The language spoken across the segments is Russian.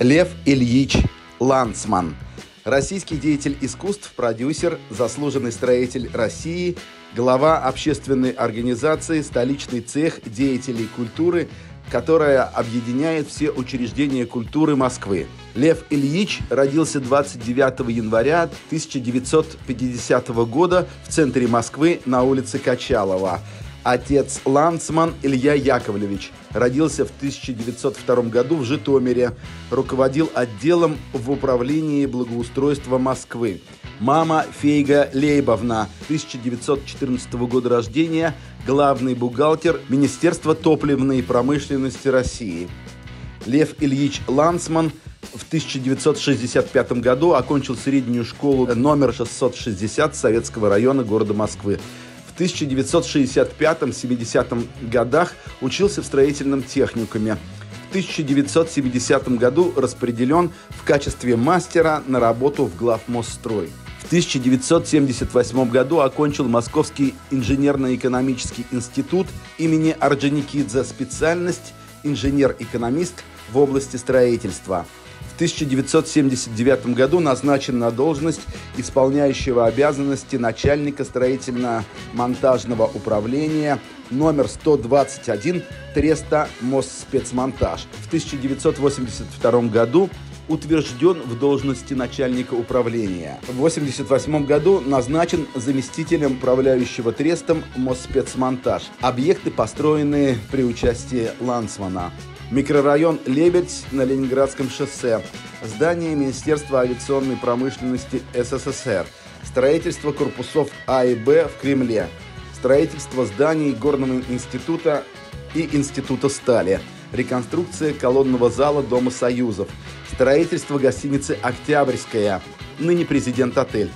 Лев Ильич Ланцман. Российский деятель искусств, продюсер, заслуженный строитель России, глава общественной организации «Столичный цех деятелей культуры», которая объединяет все учреждения культуры Москвы. Лев Ильич родился 29 января 1950 года в центре Москвы на улице Качалова. Отец Ланцман Илья Яковлевич родился в 1902 году в Житомире, руководил отделом в управлении благоустройства Москвы. Мама Фейга Лейбовна, 1914 года рождения, главный бухгалтер Министерства топливной промышленности России. Лев Ильич Ланцман в 1965 году окончил среднюю школу номер 660 Советского района города Москвы. В 1965-70 годах учился в строительном техникуме. В 1970 году распределен в качестве мастера на работу в Главмосстрой. В 1978 году окончил Московский инженерно-экономический институт имени Орджоникидзе, специальность инженер-экономист в области строительства. В 1979 году назначен на должность исполняющего обязанности начальника строительно-монтажного управления номер 121 Треста Мосспецмонтаж. В 1982 году утвержден в должности начальника управления. В 1988 году назначен заместителем управляющего Трестом Мосспецмонтаж. Объекты построены при участии Ланцмана. Микрорайон «Лебедь» на Ленинградском шоссе. Здание Министерства авиационной промышленности СССР. Строительство корпусов А и Б в Кремле. Строительство зданий Горного института и Института стали. Реконструкция колонного зала Дома Союзов. Строительство гостиницы «Октябрьская», ныне «Президент-отель».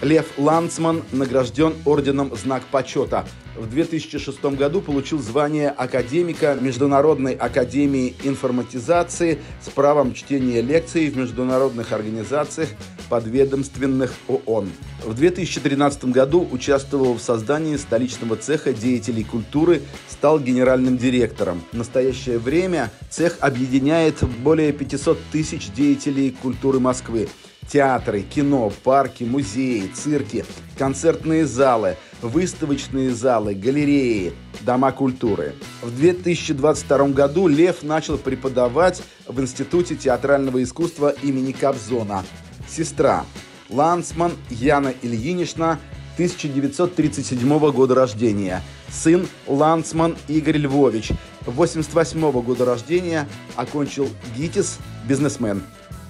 Лев Ланцман награжден орденом «Знак почета». В 2006 году получил звание академика Международной академии информатизации с правом чтения лекций в международных организациях подведомственных ООН. В 2013 году участвовал в создании столичного цеха деятелей культуры, стал генеральным директором. В настоящее время цех объединяет более 500 тысяч деятелей культуры Москвы. Театры, кино, парки, музеи, цирки, концертные залы, выставочные залы, галереи, дома культуры. В 2022 году Лев начал преподавать в Институте театрального искусства имени Кобзона. Сестра Ланцман Яна Ильинична, 1937 года рождения. Сын Ланцман Игорь Львович, 1988 года рождения, окончил ГИТИС, бизнесмен.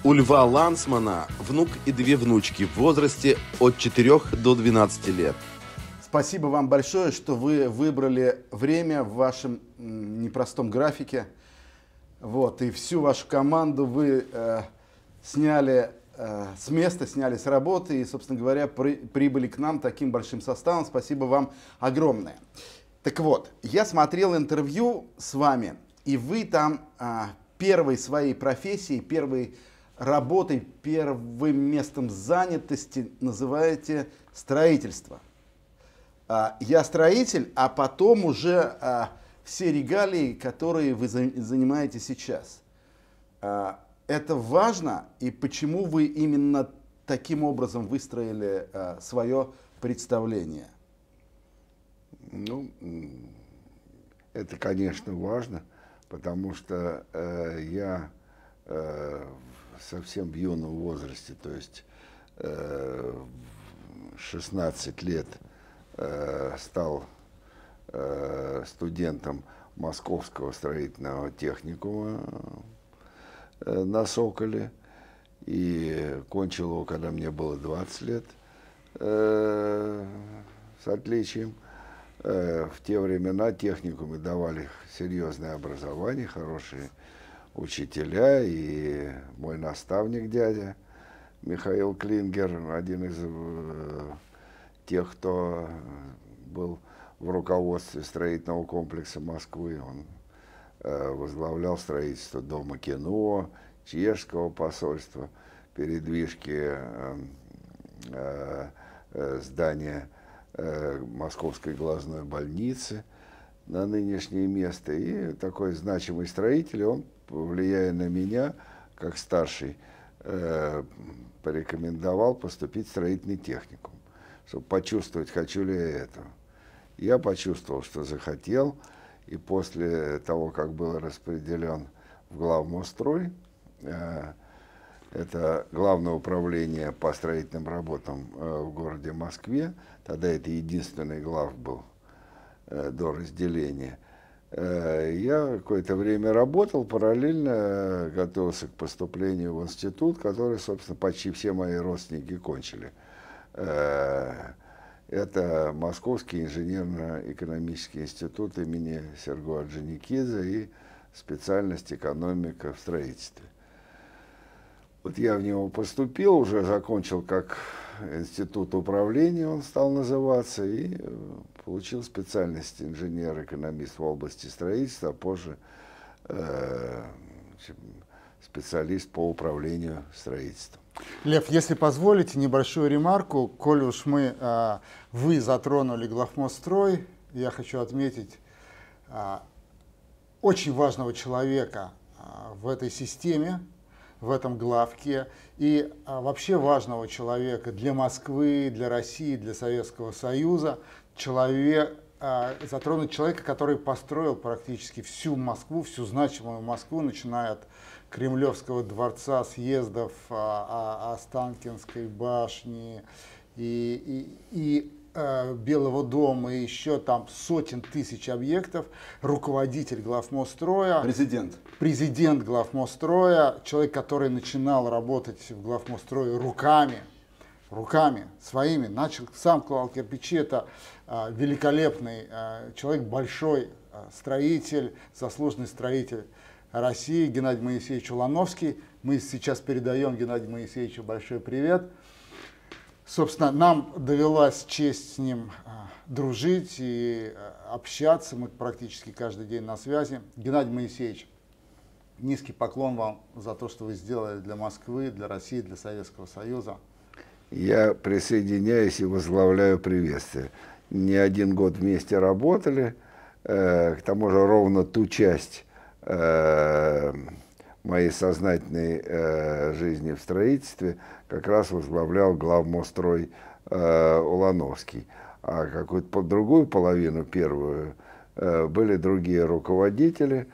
У Льва Ланцмана внук и две внучки в возрасте от 4 до 12 лет. Спасибо вам большое, что вы выбрали время в вашем непростом графике. Вот, и всю вашу команду вы сняли с работы и, собственно говоря, прибыли к нам таким большим составом. Спасибо вам огромное. Так вот, я смотрел интервью с вами, и вы там первой своей профессией, первой работой, первым местом занятости называете строительство. Я строитель, а потом уже все регалии, которые вы занимаете сейчас. Это важно, и почему вы именно таким образом выстроили свое представление? Ну, это, конечно, важно, потому что я совсем в юном возрасте, то есть 16 лет, стал студентом Московского строительного техникума на Соколе. И кончил его, когда мне было 20 лет, с отличием. В те времена техникумы давали серьезное образование, хорошие учителя, и мой наставник дядя Михаил Клингер, один из тех, кто был в руководстве строительного комплекса Москвы, он возглавлял строительство Дома кино, чешского посольства, передвижки здания Московской глазной больницы на нынешнее место. И такой значимый строитель, он, влияя на меня, как старший, порекомендовал поступить в строительный техникум, чтобы почувствовать, хочу ли я этого. Я почувствовал, что захотел, и после того, как был распределен в Главмосстрой, это Главное управление по строительным работам в городе Москве, тогда это единственный глав был до разделения, я какое-то время работал, параллельно готовился к поступлению в институт, который, собственно, почти все мои родственники кончили. Это Московский инженерно-экономический институт имени Серго Орджоникидзе и специальность экономика в строительстве. Вот я в него поступил, уже закончил как институт управления, он стал называться, и получил специальность инженер-экономист в области строительства, а позже специалист по управлению строительством. Лев, если позволите, небольшую ремарку. Коль уж вы затронули Главмосстрой, я хочу отметить очень важного человека в этой системе, в этом главке, и вообще важного человека для Москвы, для России, для Советского Союза, затронуть человека, который построил практически всю Москву, всю значимую Москву, начиная от Кремлевского дворца, съездов, Останкинской башни и Белого дома, и еще там сотен тысяч объектов, руководитель Главмоссстроя. Президент. Президент Главмоссстроя, человек, который начинал работать в Главмосстрое руками своими, начал, сам клал кирпичи, это великолепный человек, большой строитель, заслуженный строитель России, Геннадий Моисеевич Улановский. Мы сейчас передаем Геннадию Моисеевичу большой привет. Собственно, нам довелась честь с ним дружить и общаться. Мы практически каждый день на связи. Геннадий Моисеевич, низкий поклон вам за то, что вы сделали для Москвы, для России, для Советского Союза. Я присоединяюсь и возглавляю приветствие. Не один год вместе работали. К тому же ровно ту часть моей сознательной жизни в строительстве как раз возглавлял Главмосстрой Улановский. А какую-то другую половину, первую, были другие руководители.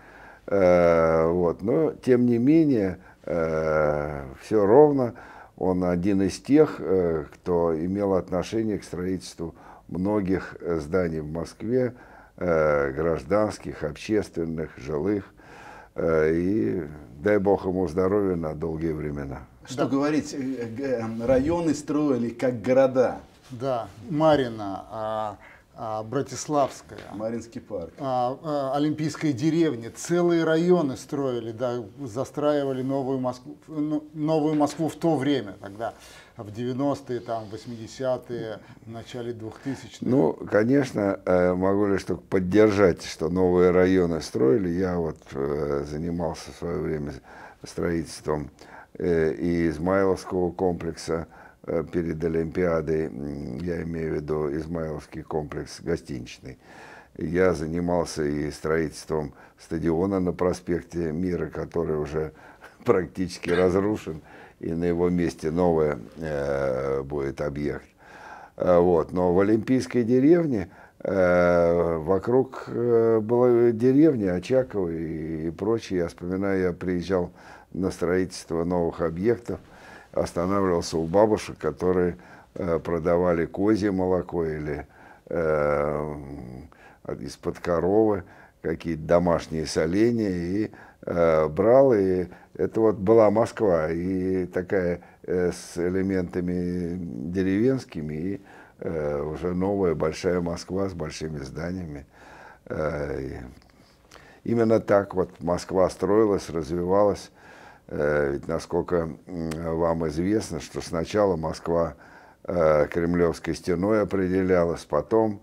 Вот. Но, тем не менее, все ровно. Он один из тех, кто имел отношение к строительству многих зданий в Москве, гражданских, общественных, жилых. И дай бог ему здоровья на долгие времена. Что говорить, районы строили как города. Да, Марьина, Братиславская, Маринский парк, Олимпийская деревня, целые районы строили, да, застраивали новую Москву в то время, тогда, в 90-е, там, 80-е, в начале 2000-х. Ну, конечно, могу лишь только поддержать, что новые районы строили. Я вот занимался в свое время строительством и Измайловского комплекса перед Олимпиадой, я имею в виду Измайловский комплекс гостиничный. Я занимался и строительством стадиона на проспекте Мира, который уже практически разрушен, и на его месте новый будет объект. Вот. Но в Олимпийской деревне вокруг была деревня Очакова и прочее. Я вспоминаю, я приезжал на строительство новых объектов, останавливался у бабушек, которые продавали козье молоко или из-под коровы какие-то домашние соленья, и брал, и это вот была Москва, и такая с элементами деревенскими, и уже новая большая Москва с большими зданиями. Именно так вот Москва строилась, развивалась. Ведь, насколько вам известно, что сначала Москва Кремлевской стеной определялась, потом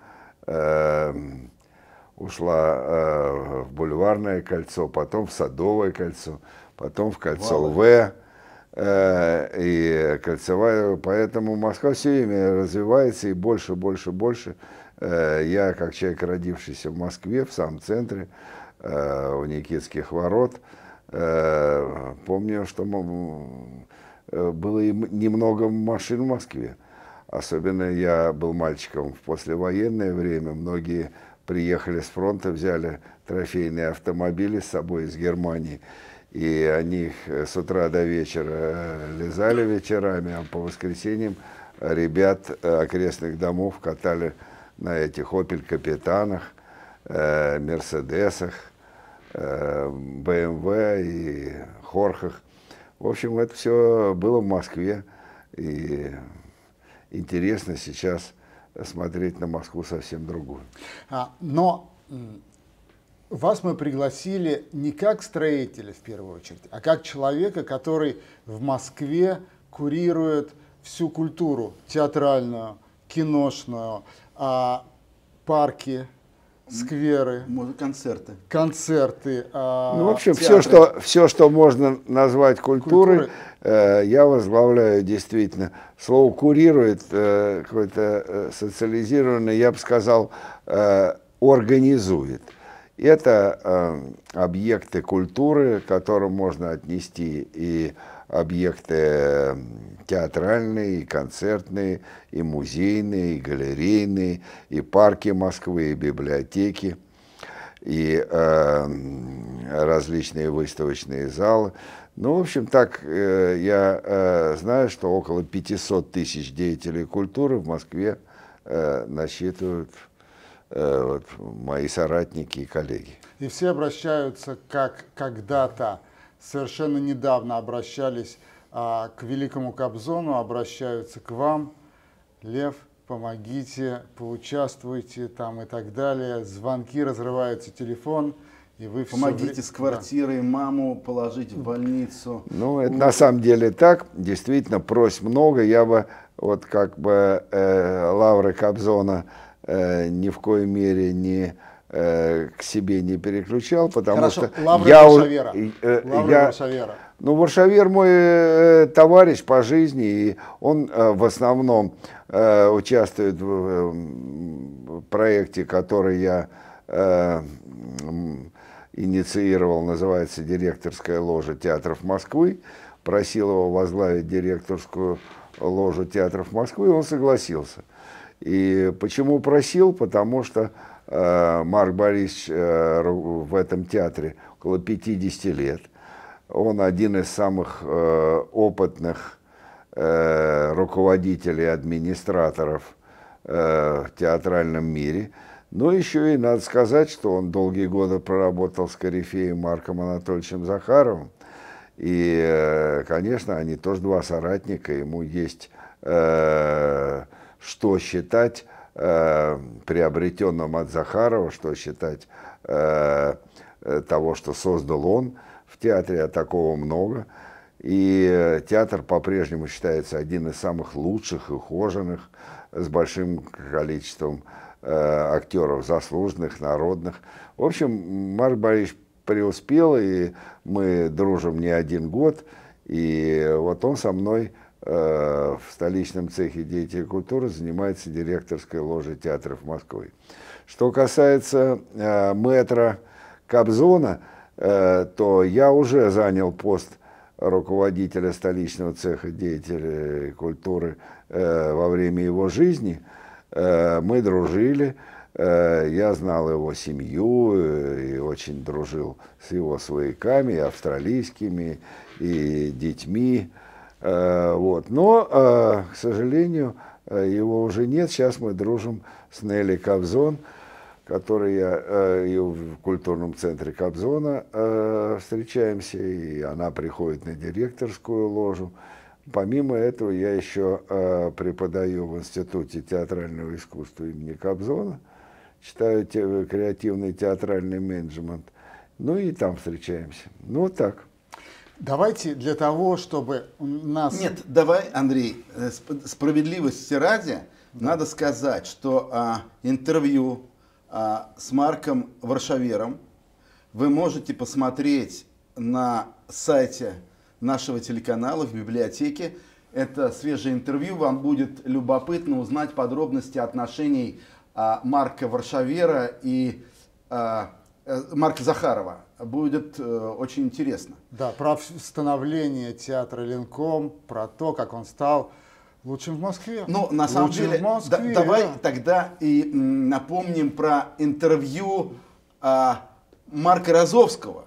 ушла в Бульварное кольцо, потом в Садовое кольцо, потом в кольцо В и кольцевая. Поэтому Москва все время развивается и больше, больше, больше. Я, как человек, родившийся в Москве, в самом центре, у Никитских ворот, Помню, что было немного машин в Москве. Особенно я был мальчиком в послевоенное время. Многие приехали с фронта, взяли трофейные автомобили с собой из Германии. И они их с утра до вечера лизали вечерами, а по воскресеньям ребят окрестных домов катали на этих «Опель-капитанах», «Мерседесах», «БМВ» и «Хорхах». В общем, это все было в Москве. И интересно сейчас смотреть на Москву совсем другую. Но вас мы пригласили не как строителя, в первую очередь, а как человека, который в Москве курирует всю культуру театральную, киношную, парки, скверы, концерты. Ну, в общем, все, что можно назвать культурой, я возглавляю действительно. Слово «курирует» какое-то социализированное, я бы сказал, организует. Это объекты культуры, к которым можно отнести и объекты театральные, и концертные, и музейные, и галерейные, и парки Москвы, и библиотеки, и различные выставочные залы. Ну, в общем, так я знаю, что около 500 тысяч деятелей культуры в Москве насчитывают вот, мои соратники и коллеги. И все обращаются, как когда-то, совершенно недавно обращались к великому Кобзону, обращаются к вам: Лев, помогите, поучаствуйте там и так далее. Звонки, разрываются телефон, и вы помогите с квартирой, маму положить в больницу. Ну, это на самом деле так, действительно, просьб много. Я бы вот как бы лавры Кобзона ни в коей мере не к себе не переключал, потому что Варшавера. Ну, Варшавер мой товарищ по жизни, и он в основном участвует в проекте, который я инициировал, называется «Директорская ложа театров Москвы». Просил его возглавить директорскую ложу театров Москвы, и он согласился. И почему просил? Потому что Марк Борисович в этом театре около 50 лет. Он один из самых опытных руководителей, администраторов в театральном мире. Но еще и надо сказать, что он долгие годы проработал с корифеем Марком Анатольевичем Захаровым. И, конечно, они тоже два соратника, ему есть что считать приобретенным от Захарова, что считать того, что создал он в театре, а такого много. И театр по-прежнему считается один из самых лучших и ухоженных, с большим количеством актеров, заслуженных, народных. В общем, Марк Борисович преуспел, и мы дружим не один год, и вот он со мной в столичном цехе деятелей культуры занимается директорской ложей театров Москвы. Что касается мэтра Кобзона, то я уже занял пост руководителя столичного цеха деятелей культуры во время его жизни. Мы дружили, я знал его семью и очень дружил с его свояками, и австралийскими, и детьми. Вот. Но, к сожалению, его уже нет. Сейчас мы дружим с Нелли Кобзон, которой я в культурном центре Кобзона встречаемся, и она приходит на директорскую ложу. Помимо этого, я еще преподаю в Институте театрального искусства имени Кобзона, читаю креативный театральный менеджмент, ну и там встречаемся. Ну, вот так. Давайте для того, чтобы у нас... Нет, давай, Андрей, справедливости ради, надо сказать, что интервью с Марком Варшавером вы можете посмотреть на сайте нашего телеканала в библиотеке. Это свежее интервью, вам будет любопытно узнать подробности отношений Марка Варшавера и Марка Захарова. Будет очень интересно. Да, про становление театра Ленком, про то, как он стал лучшим в Москве. Ну, на самом деле, давай тогда и напомним про интервью Марка Розовского,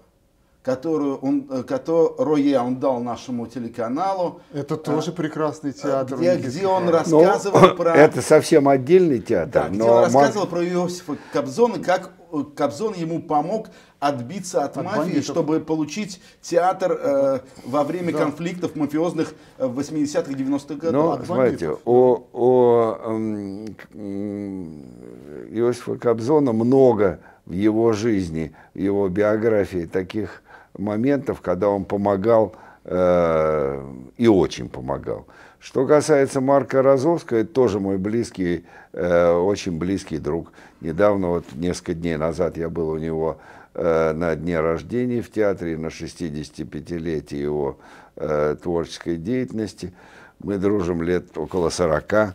которое он дал нашему телеканалу. Это тоже прекрасный театр. Где он рассказывал про... Это совсем отдельный театр. Да, где он рассказывал про Иосифа Кобзона, как Кобзон ему помог отбиться от мафии, бандитов, чтобы получить театр во время конфликтов мафиозных в 80-х, 90-х годах. Ну, смотрите, Иосифа Кобзона много в его жизни, в его биографии таких моментов, когда он помогал и очень помогал. Что касается Марка Розовского, это тоже мой близкий, очень близкий друг. Недавно, вот несколько дней назад, я был у него на дне рождения в театре, на 65-летие его творческой деятельности. Мы дружим лет около 40.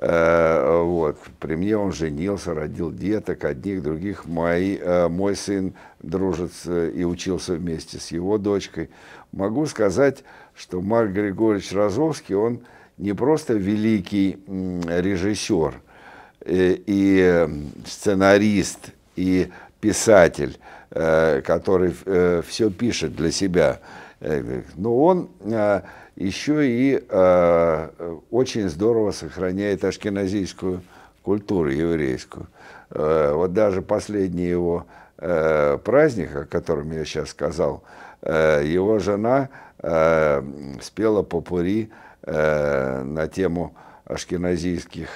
Вот. При мне он женился, родил деток, одних, других. Мой сын дружит и учился вместе с его дочкой. Могу сказать, что Марк Григорьевич Розовский, он не просто великий режиссер и сценарист, и писатель, который все пишет для себя, но он еще и очень здорово сохраняет ашкеназийскую культуру еврейскую. Вот даже последний его праздник, о котором я сейчас сказал, его жена спела попурри на тему ашкеназийских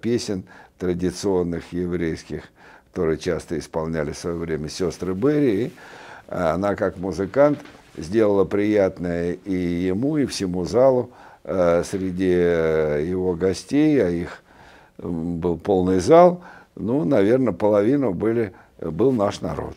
песен, традиционных еврейских, которые часто исполняли в свое время сестры Берри. Она, как музыкант, сделала приятное и ему, и всему залу. Среди его гостей, а их был полный зал, ну, наверное, половину был наш народ.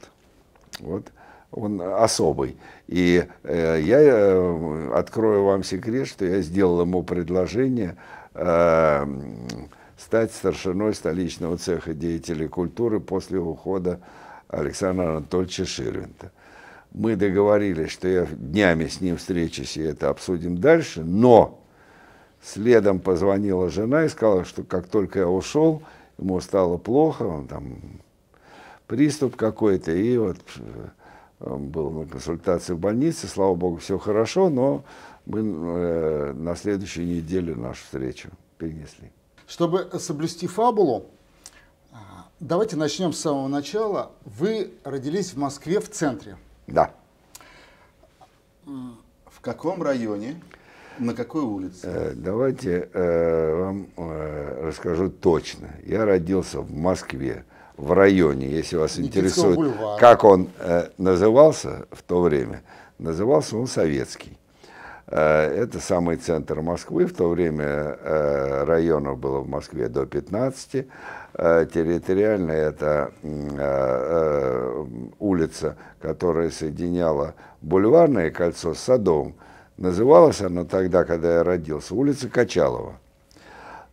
Вот. Он особый. И я открою вам секрет, что я сделал ему предложение стать старшиной столичного цеха деятелей культуры после ухода Александра Анатольевича Ширвинта. Мы договорились, что я днями с ним встречусь и это обсудим дальше, но следом позвонила жена и сказала, что как только я ушел, ему стало плохо, он там приступ какой-то, и вот был на консультации в больнице, слава богу, все хорошо, но мы на следующей неделе нашу встречу перенесли. Чтобы соблюсти фабулу, давайте начнем с самого начала. Вы родились в Москве, в центре. Да. В каком районе? На какой улице? Давайте вам расскажу точно. Я родился в Москве, в районе, если вас интересует, бульвара. Как он назывался в то время. Назывался он Советский. Это самый центр Москвы. В то время районов было в Москве до 15. Территориально это улица, которая соединяла Бульварное кольцо с Садовым. Называлась она тогда, когда я родился, улица Качалова.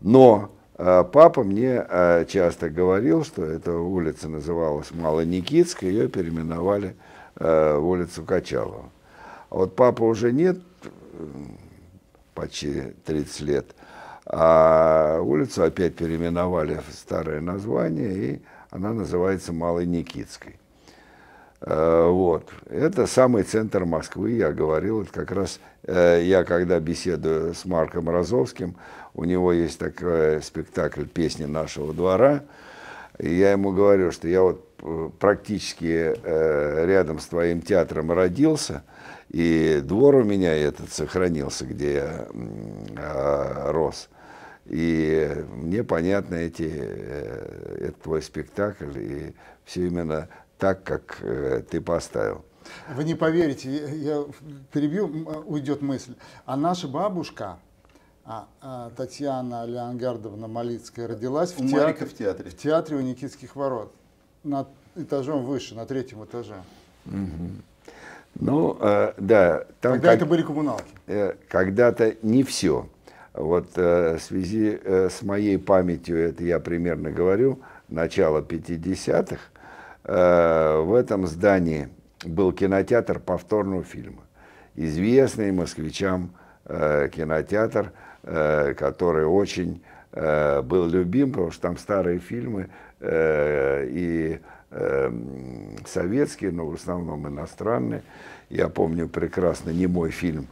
Но папа мне часто говорил, что эта улица называлась Малая Никитская, ее переименовали в улицу Качалова. А вот папы уже нет, почти 30 лет, а улицу опять переименовали в старое название, и она называется Малой Никитской. Вот. Это самый центр Москвы, я говорил, это как раз я, когда беседую с Марком Розовским, у него есть такой спектакль «Песни нашего двора», и я ему говорю, что я вот практически рядом с твоим театром родился, и двор у меня этот сохранился, где я рос. И мне понятно этот твой спектакль, и все именно так, как ты поставил. Вы не поверите, я перебью, уйдет мысль. А наша бабушка, Татьяна Леонгардовна Малицкая, родилась в театре у Никитских ворот, над этажом выше, на 3-м этаже. Угу. Ну, да. Когда это были коммуналки? Когда-то не все. Вот в связи с моей памятью, это я примерно говорю, начало 50-х, в этом здании был кинотеатр повторного фильма. Известный москвичам кинотеатр, который очень был любим, потому что там старые фильмы и советские, но в основном иностранные. Я помню прекрасно немой фильм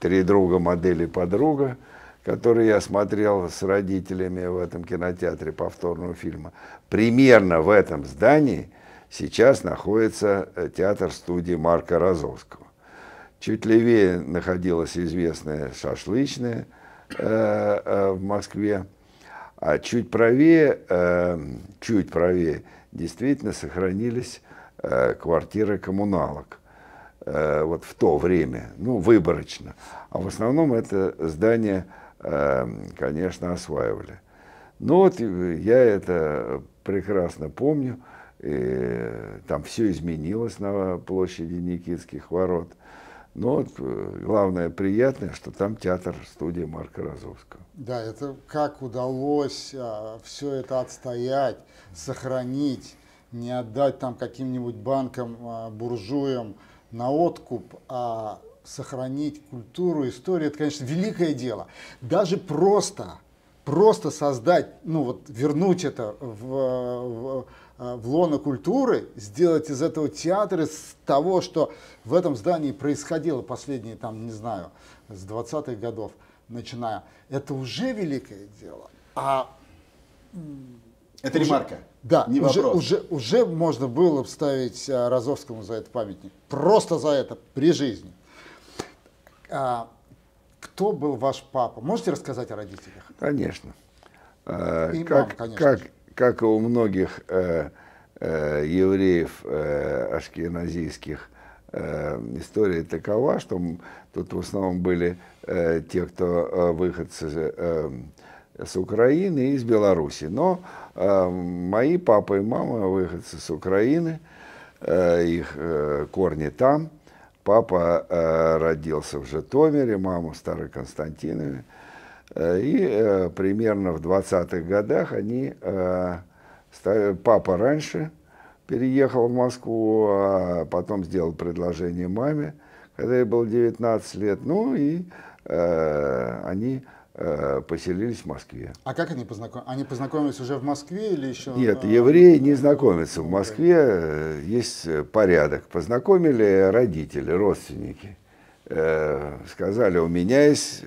«Три друга, модели подруга», который я смотрел с родителями в этом кинотеатре повторного фильма. Примерно в этом здании сейчас находится театр-студия Марка Розовского. Чуть левее находилась известная шашлычная в Москве, а чуть правее действительно сохранились квартиры коммуналок. Вот в то время, ну, выборочно. А в основном это здание, конечно, осваивали. Ну вот я это прекрасно помню. И там все изменилось на площади Никитских ворот. Но вот главное приятное, что там театр-студия Марка Розовского. Да, это как удалось все это отстоять, сохранить, не отдать там каким-нибудь банкам, буржуям на откуп, а сохранить культуру, историю. Это, конечно, великое дело. Даже просто создать, ну вот вернуть это в лоно культуры, сделать из этого театр, из того, что в этом здании происходило последние, там, не знаю, с 20-х годов начиная, это уже великое дело. А это ремарка. Да, не вопрос. Уже можно было вставить Розовскому за это памятник. Просто за это, при жизни. Кто был ваш папа? Можете рассказать о родителях? Конечно. И мама, конечно. Как и у многих евреев ашкеназийских, история такова, что тут в основном были те, кто выходцы с Украины и из Беларуси. Но мои папа и мама выходцы с Украины, их корни там. Папа родился в Житомире, мама в Староконстантинове. И примерно в 20-х годах они, папа раньше переехал в Москву, а потом сделал предложение маме, когда ей было 19 лет, ну и они поселились в Москве. А как они познакомились? Они познакомились уже в Москве или еще? Нет, евреи не знакомятся в Москве, есть порядок. Познакомили родители, родственники, сказали, у меня есть...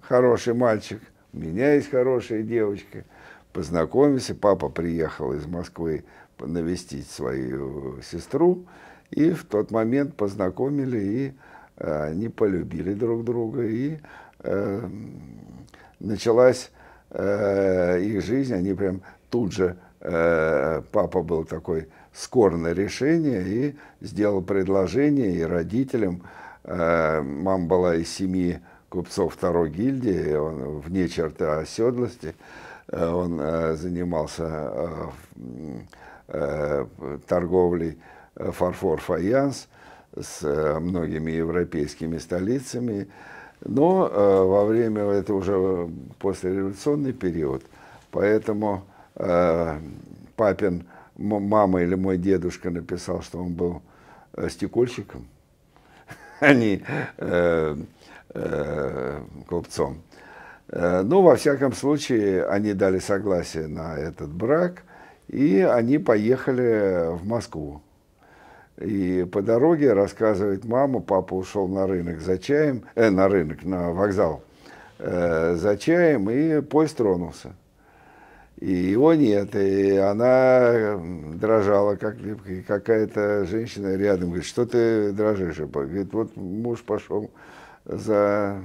хороший мальчик, у меня есть хорошая девочка, познакомимся. Папа приехал из Москвы навестить свою сестру, и в тот момент познакомили, и они полюбили друг друга, и началась их жизнь. Они прям тут же, папа был такой скор на решение, и сделал предложение и родителям. Мама была из семьи купцов второй гильдии, он вне черты оседлости, он занимался торговлей фарфор-фаянс с многими европейскими столицами, но во время, это уже послереволюционный период, поэтому папин, мама или мой дедушка написал, что он был стекольщиком, они купцом. Ну, во всяком случае, они дали согласие на этот брак, и они поехали в Москву. И по дороге, рассказывает мама, папа ушел на рынок за чаем, на вокзал за чаем, и поезд тронулся. И его нет, и она дрожала, как какая-то женщина рядом, говорит, что ты дрожишь? Говорит, вот муж пошел за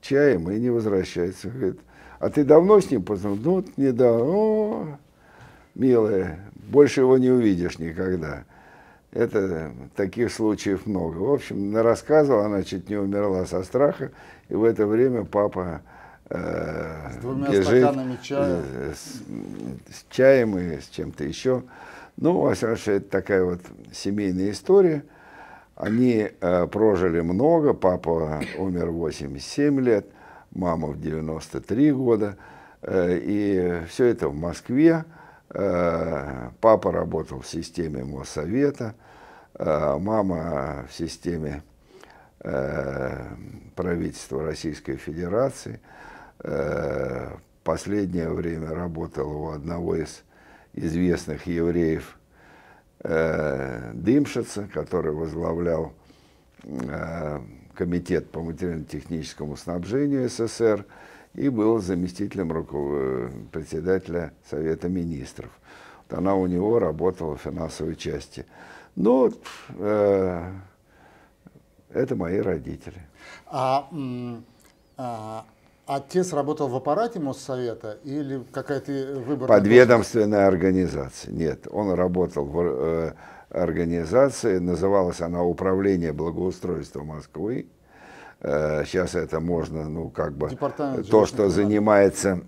чаем и не возвращается. Говорит, а ты давно с ним познакомился? Ну, недавно. О, милая, больше его не увидишь никогда. Это таких случаев много. В общем, рассказывала, она чуть не умерла со страха, и в это время папа... с двумя стаканами чая. С чаем и с чем-то еще. Ну, во всяком случае, это такая вот семейная история. Они прожили много. Папа умер в 87 лет, мама в 93 года. И все это в Москве. Папа работал в системе Моссовета, мама в системе правительства Российской Федерации. Последнее время работала у одного из известных евреев Дымшица, который возглавлял комитет по материально-техническому снабжению СССР и был заместителем председателя Совета Министров. Вот она у него работала в финансовой части. Но это мои родители. Отец работал в аппарате Моссовета или какая-то выборная... Подведомственная организация. Нет, он работал в организации, называлась она «Управление благоустройства Москвы». Сейчас это можно, ну, как бы... То, что занимается...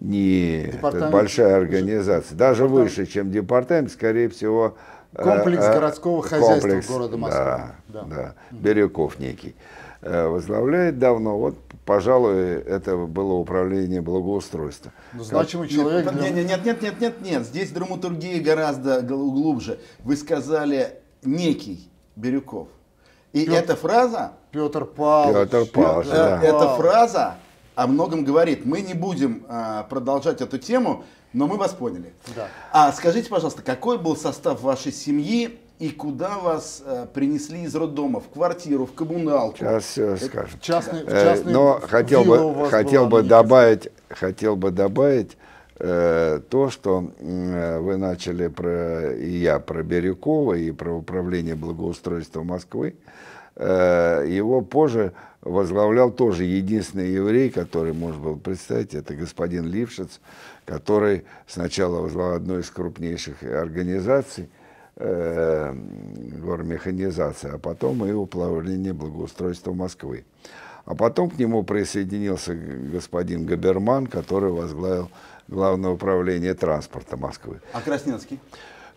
не большая организация, даже выше, чем департамент, скорее всего... Комплекс городского хозяйства города Москвы. Да. Бирюков некий. Возглавляет давно, вот, пожалуй, это было управление благоустройства. Ну, значимый человек... Нет, здесь драматургия гораздо глубже. Вы сказали «некий Бирюков». И эта фраза... Петр Павлович. Петр Павлович, да. Эта фраза о многом говорит. Мы не будем продолжать эту тему, но мы вас поняли. Да. А скажите, пожалуйста, какой был состав вашей семьи? И куда вас принесли из роддома? В квартиру, в коммуналку? Сейчас все скажем. Но хотел бы добавить то, что вы начали про Бирюкова и про управление благоустройства Москвы. Его позже возглавлял тоже единственный еврей, который можно было представить, это господин Лившиц, который сначала возглавлял одной из крупнейших организаций, гормеханизация, а потом и управление благоустройства Москвы. А потом к нему присоединился господин Габерман, который возглавил Главное управление транспорта Москвы. А Краснянский?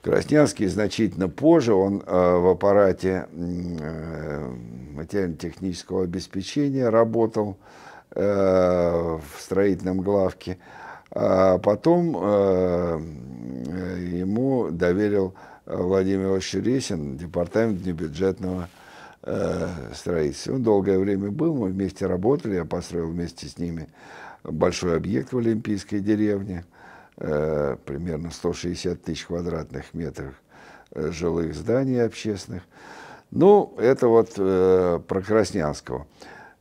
Краснянский значительно позже, он в аппарате материально-технического обеспечения работал в строительном главке, а потом ему доверил Владимир Ильич Ресин, департамент небюджетного строительства. Он долгое время был, мы вместе работали, я построил вместе с ними большой объект в Олимпийской деревне, примерно 160 тысяч квадратных метров жилых зданий общественных. Ну, это вот про Краснянского.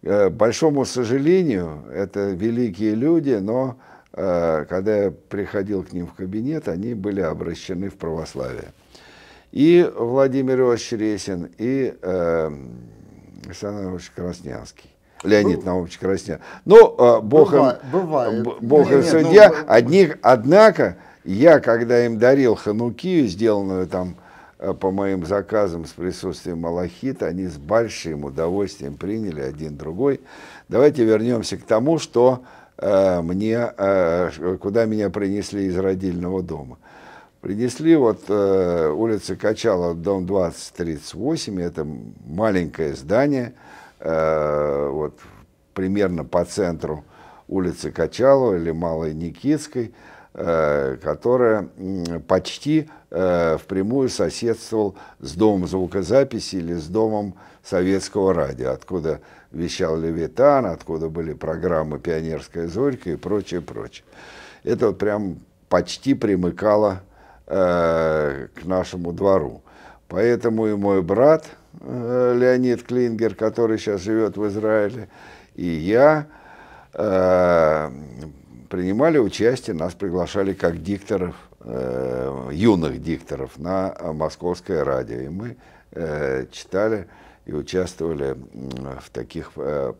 К большому сожалению, это великие люди, но когда я приходил к ним в кабинет, они были обращены в православие. И Владимир Иосифович Ресин, и Александр Иванович Краснянский. Леонид Наумович Краснянский. Ну, Бог им судья. Однако, я, когда им дарил ханукию, сделанную там по моим заказам с присутствием малахита, они с большим удовольствием приняли один другой. Давайте вернемся к тому, что куда меня принесли из родильного дома. Принесли вот улица Качалова, дом 2038, это маленькое здание, вот примерно по центру улицы Качалова или Малой Никитской, которая почти впрямую соседствовал с домом звукозаписи или с домом советского радио, откуда вещал Левитан, откуда были программы «Пионерская зорька» и прочее, прочее. Это вот прям почти примыкало к нашему двору. Поэтому и мой брат Леонид Клингер, который сейчас живет в Израиле, и я принимали участие, нас приглашали как дикторов, юных дикторов на Московское радио. И мы читали и участвовали в таких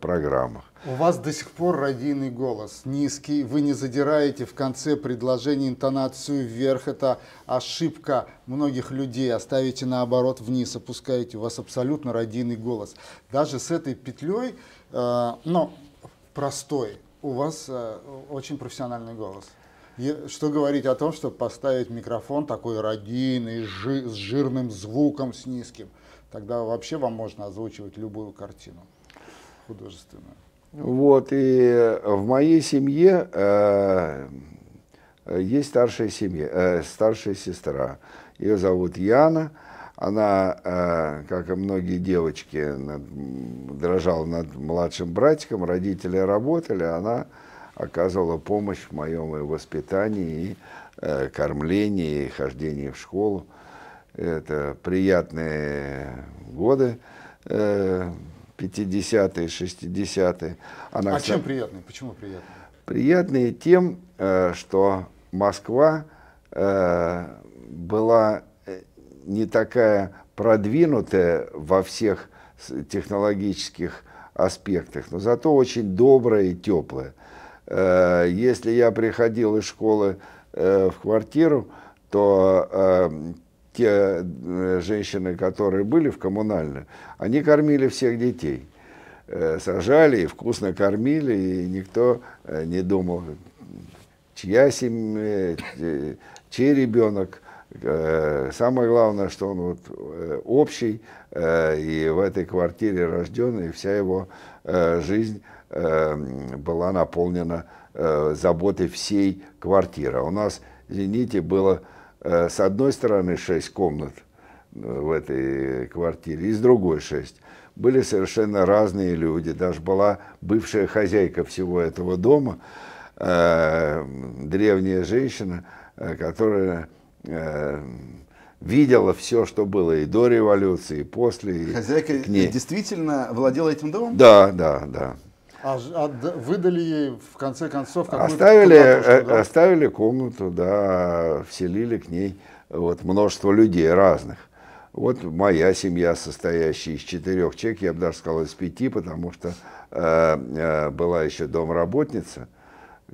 программах. У вас до сих пор родийный голос низкий, вы не задираете в конце предложения интонацию вверх, это ошибка многих людей, оставите наоборот вниз, опускаете, у вас абсолютно родийный голос. Даже с этой петлей, но простой, у вас очень профессиональный голос. Что говорить о том, чтобы поставить микрофон такой родийный, с жирным звуком, с низким. Тогда вообще вам можно озвучивать любую картину художественную. Вот, и в моей семье Есть старшая сестра, ее зовут Яна. Она, как и многие девочки, дрожала над младшим братиком, родители работали, она оказывала помощь в моем воспитании, и кормлении, и хождении в школу. Это приятные годы, 50-е, 60-е. А чем приятные? Почему приятные? Приятные тем, что Москва была не такая продвинутая во всех технологических аспектах, но зато очень добрая и теплая. Если я приходил из школы в квартиру, то те женщины, которые были в коммунальной, они кормили всех детей. Сажали и вкусно кормили, и никто не думал, чья семья, чей ребенок. Самое главное, что он вот общий, и в этой квартире рожден, и вся его жизнь была наполнена заботой всей квартиры. У нас, извините, было с одной стороны 6 комнат в этой квартире, и с другой 6. Были совершенно разные люди, даже была бывшая хозяйка всего этого дома, древняя женщина, которая видела все, что было и до революции, и после. Хозяйка действительно владела этим домом? Да, да, да. А выдали ей, в конце концов, какую-то оставили комнату, да, вселили к ней вот множество людей разных. Вот моя семья, состоящая из 4 человек, я бы даже сказал, из 5, потому что была еще домработница,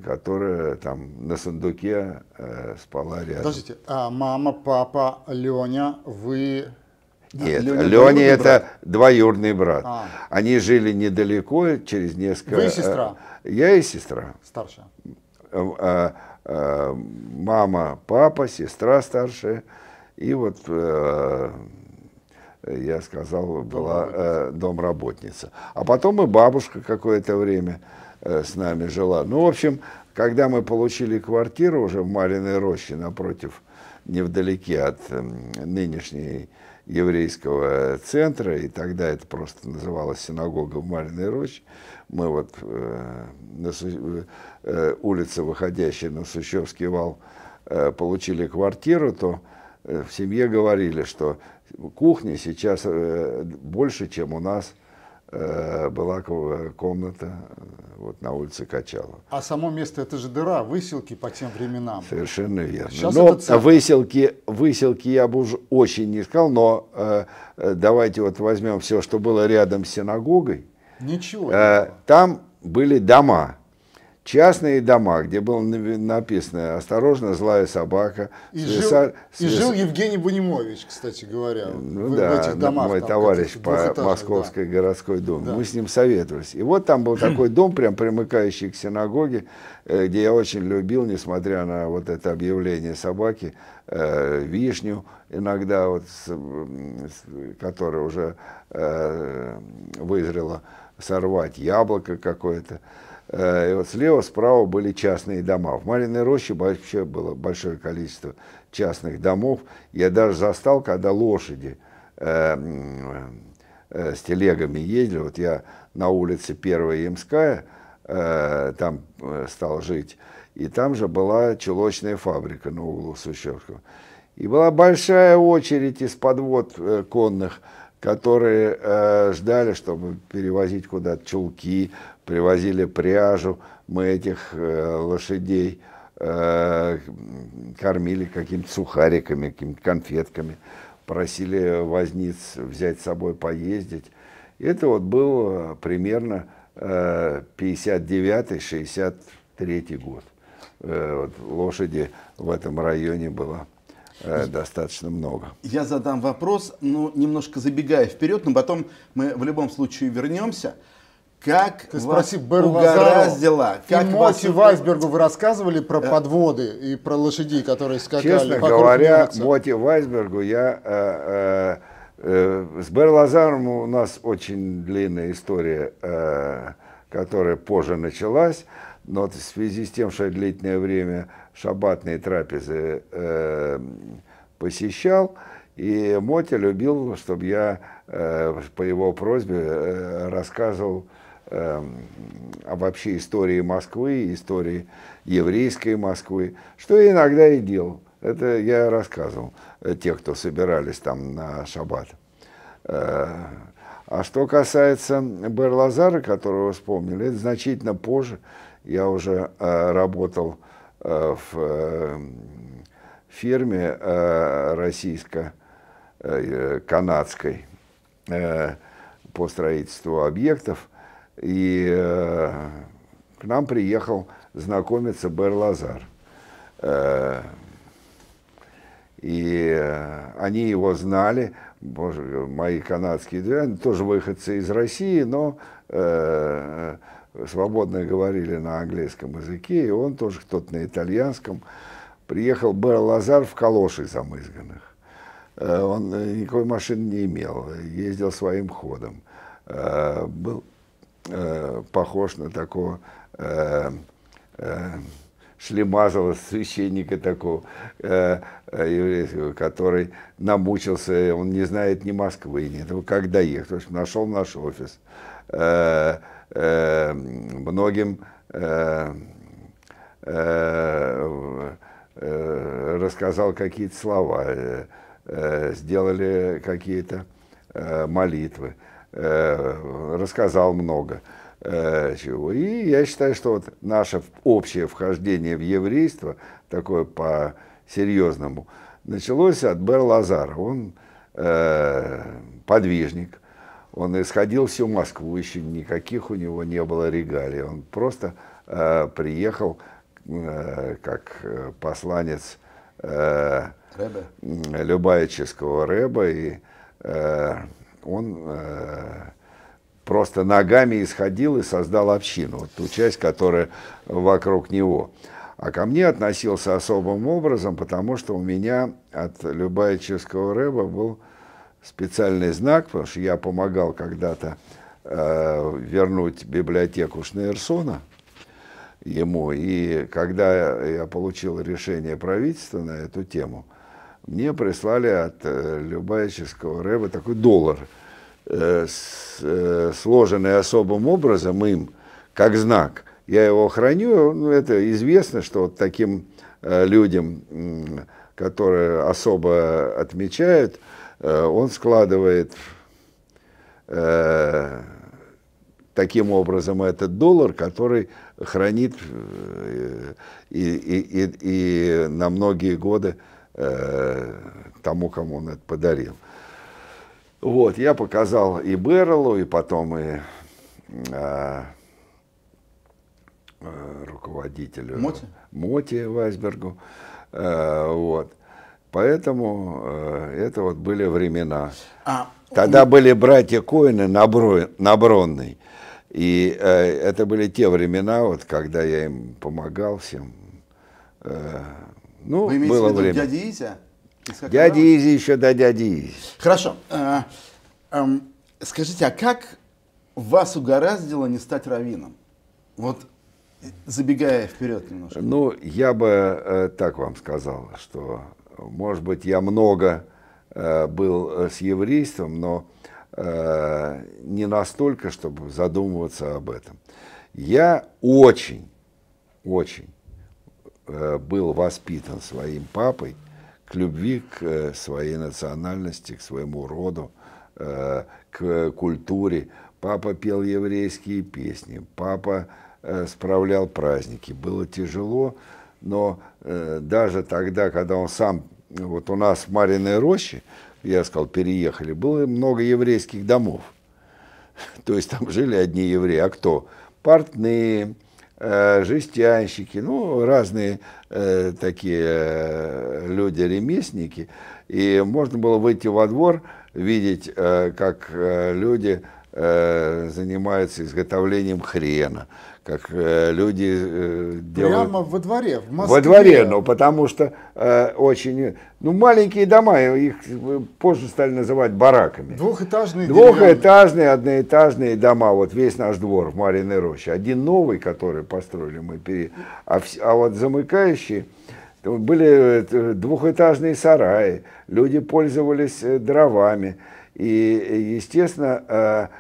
которая там на сундуке спала рядом. Подождите, а мама, папа, Леня, вы... Нет, Леня — это двоюродный брат. А. Они жили недалеко, через несколько... Вы и сестра? Я и сестра. Старшая? Мама, папа, сестра старшая. И вот, я сказал, была домработница. А потом и бабушка какое-то время с нами жила. Ну, в общем, когда мы получили квартиру уже в Марьиной Роще, напротив, невдалеке от нынешней еврейского центра, и тогда это просто называлось синагога в Марьиной Роще, мы вот на улице, выходящей на Сущевский вал, получили квартиру, то в семье говорили, что кухня сейчас больше, чем у нас была комната вот на улице Качалова. А само место — это же дыра, выселки по тем временам. Совершенно верно. Сейчас но выселки я бы уже очень не сказал, но давайте вот возьмем все, что было рядом с синагогой. Ничего. Там были дома. Частные дома, где было написано «Осторожно, злая собака». И жил Евгений Бунимович, кстати говоря, ну, в этих домах. Мой там, товарищ по Московской городской думе. Да. Мы с ним советовались. И вот там был такой дом, прям примыкающий к синагоге, где я очень любил, несмотря на вот это объявление собаки, вишню иногда, вот, которая уже вызрела, сорвать яблоко какое-то. И вот слева, справа были частные дома. В Марьиной Роще вообще было большое количество частных домов. Я даже застал, когда лошади с телегами ездили. Вот я на улице 1-я Ямская, там стал жить. И там же была чулочная фабрика на углу Сущевского. И была большая очередь из подвод конных, которые ждали, чтобы перевозить куда-то чулки, привозили пряжу, мы этих лошадей кормили какими-то сухариками, какими-то конфетками, просили возниц взять с собой поездить. Это вот был примерно 59-63 год. Вот лошади в этом районе было достаточно много. Я задам вопрос, но немножко забегая вперед, но потом мы в любом случае вернемся. Как вас угораздило? Тимофе Вайсбергу вы рассказывали про подводы и про лошадей, которые скакали? Честно говоря, Моти Вайсбергу я... с Берл Лазаром у нас очень длинная история, которая позже началась. Но в связи с тем, что я длительное время шаббатные трапезы посещал, и Мотя любил, чтобы я по его просьбе рассказывал вообще истории Москвы, истории еврейской Москвы, что я иногда и делал. Это я рассказывал те, кто собирались там на шаббат. А что касается Берл Лазара, которого вспомнили, это значительно позже. Я уже работал в фирме российско-канадской по строительству объектов, и к нам приехал знакомиться Берл Лазар. И они его знали, мои канадские друзья, тоже выходцы из России, но свободно говорили на английском языке, и он тоже кто-то на итальянском. Приехал Берл Лазар в калоши замызганных. Он никакой машины не имел, ездил своим ходом. Был похож на такого шлемазого священника такого еврейского, который намучился, он не знает ни Москвы, ни того, как доехать, потому что нашел наш офис. Многим рассказал какие-то слова, сделали какие-то молитвы, рассказал много чего. И я считаю, что вот наше общее вхождение в еврейство, такое по-серьезному, началось от Берл Лазара. Он подвижник, он исходил всю Москву, еще никаких у него не было регалий. Он просто приехал как посланец Любавичского Ребе, и он просто ногами исходил и создал общину, вот ту часть, которая вокруг него. А ко мне относился особым образом, потому что у меня от Любавичского Ребе был специальный знак, потому что я помогал когда-то вернуть библиотеку Шнейрсона ему. И когда я получил решение правительства на эту тему, мне прислали от Любавичского Ребе такой доллар, сложенный особым образом им, как знак. Я его храню, это известно, что вот таким людям, которые особо отмечают, он складывает таким образом этот доллар, который хранит и на многие годы тому, кому он это подарил. Вот, я показал и Берлу, и потом и руководителю Моти Вайсбергу. Вот. Поэтому это вот были времена. Тогда были братья Коэны на Бронной. И это были те времена, вот, когда я им помогал всем. Ну, вы имеете в виду время. Дядя Изя? Дядя Изи еще до дяди Изи. Хорошо. Скажите, а как вас угораздило не стать раввином? Вот забегая вперед немножко. Ну, я бы так вам сказал, что, может быть, я много был с еврейством, но не настолько, чтобы задумываться об этом. Я очень был воспитан своим папой к любви к своей национальности, к своему роду, к культуре. Папа пел еврейские песни, папа справлял праздники. Было тяжело, но даже тогда, когда он сам, вот у нас в Марьиной Роще, я сказал, переехали, было много еврейских домов. То есть там жили одни евреи, а кто? Портные, жестянщики, ну, разные такие люди-ремесленники. И можно было выйти во двор, видеть, как люди занимаются изготовлением хрена, как люди делают... Прямо во дворе, в Москве. Во дворе, но потому что очень... Ну, маленькие дома, их позже стали называть бараками. Двухэтажные. Двухэтажные, одноэтажные дома. Вот весь наш двор в Марьиной Роще. Один новый, который построили мы, а вот замыкающие... Были двухэтажные сараи, люди пользовались дровами. И, естественно,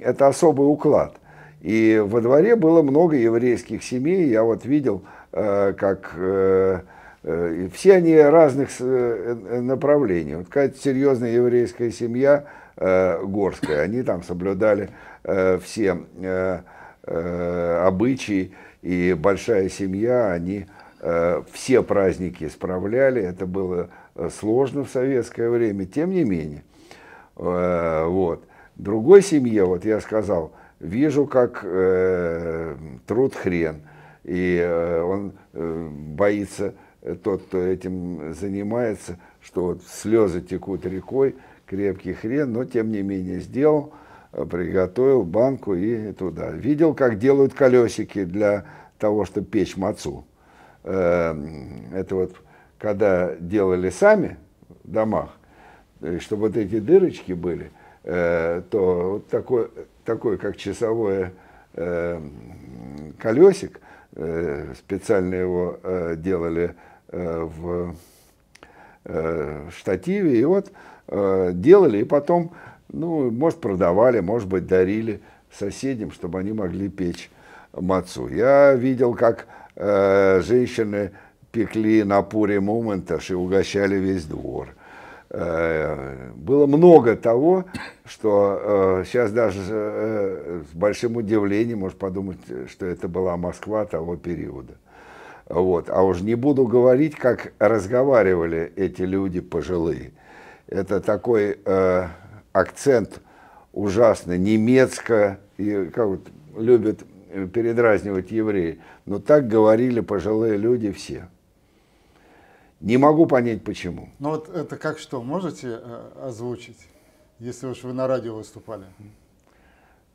это особый уклад. И во дворе было много еврейских семей. Я вот видел, как все они разных направлений. Вот какая-то серьезная еврейская семья, горская, они там соблюдали все обычаи. И большая семья, они все праздники справляли. Это было сложно в советское время, тем не менее. Вот. Другой семье, вот я сказал, вижу, как труд хрен, и он боится, тот, кто этим занимается, что вот слезы текут рекой, крепкий хрен, но тем не менее сделал, приготовил банку и туда. Видел, как делают колесики для того, чтобы печь мацу. Это вот когда делали сами в домах, чтобы вот эти дырочки были, то вот такой как часовое колесик, специально его делали в штативе, и вот делали, и потом, ну, может, продавали, может быть, дарили соседям, чтобы они могли печь мацу. Я видел, как женщины пекли на Пуре мументаш и угощали весь двор. Было много того, что сейчас даже с большим удивлением можно подумать, что это была Москва того периода. Вот. А уж не буду говорить, как разговаривали эти люди пожилые. Это такой акцент ужасный, немецко, и, как вот, любят передразнивать евреи. Но так говорили пожилые люди все. Не могу понять, почему. Ну вот это как что, можете озвучить, если уж вы на радио выступали?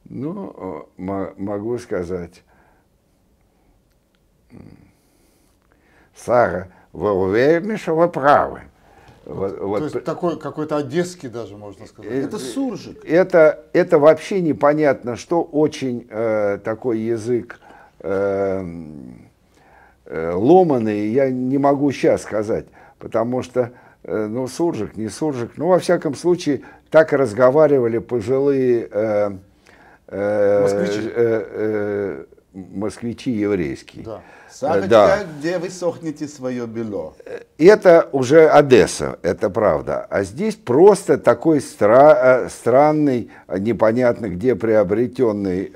Ну, могу сказать. Сара, вы уверены, что вы правы? То есть такой какой-то одесский даже, можно сказать. Это суржик. Это вообще непонятно, что очень такой язык... ломаные, я не могу сейчас сказать, потому что, ну, суржик, не суржик, ну, во всяком случае, так разговаривали пожилые москвичи еврейские. Да. Сахар, да. Где вы сохнете свое бело. Это уже Одесса, это правда. А здесь просто такой странный, непонятно где приобретенный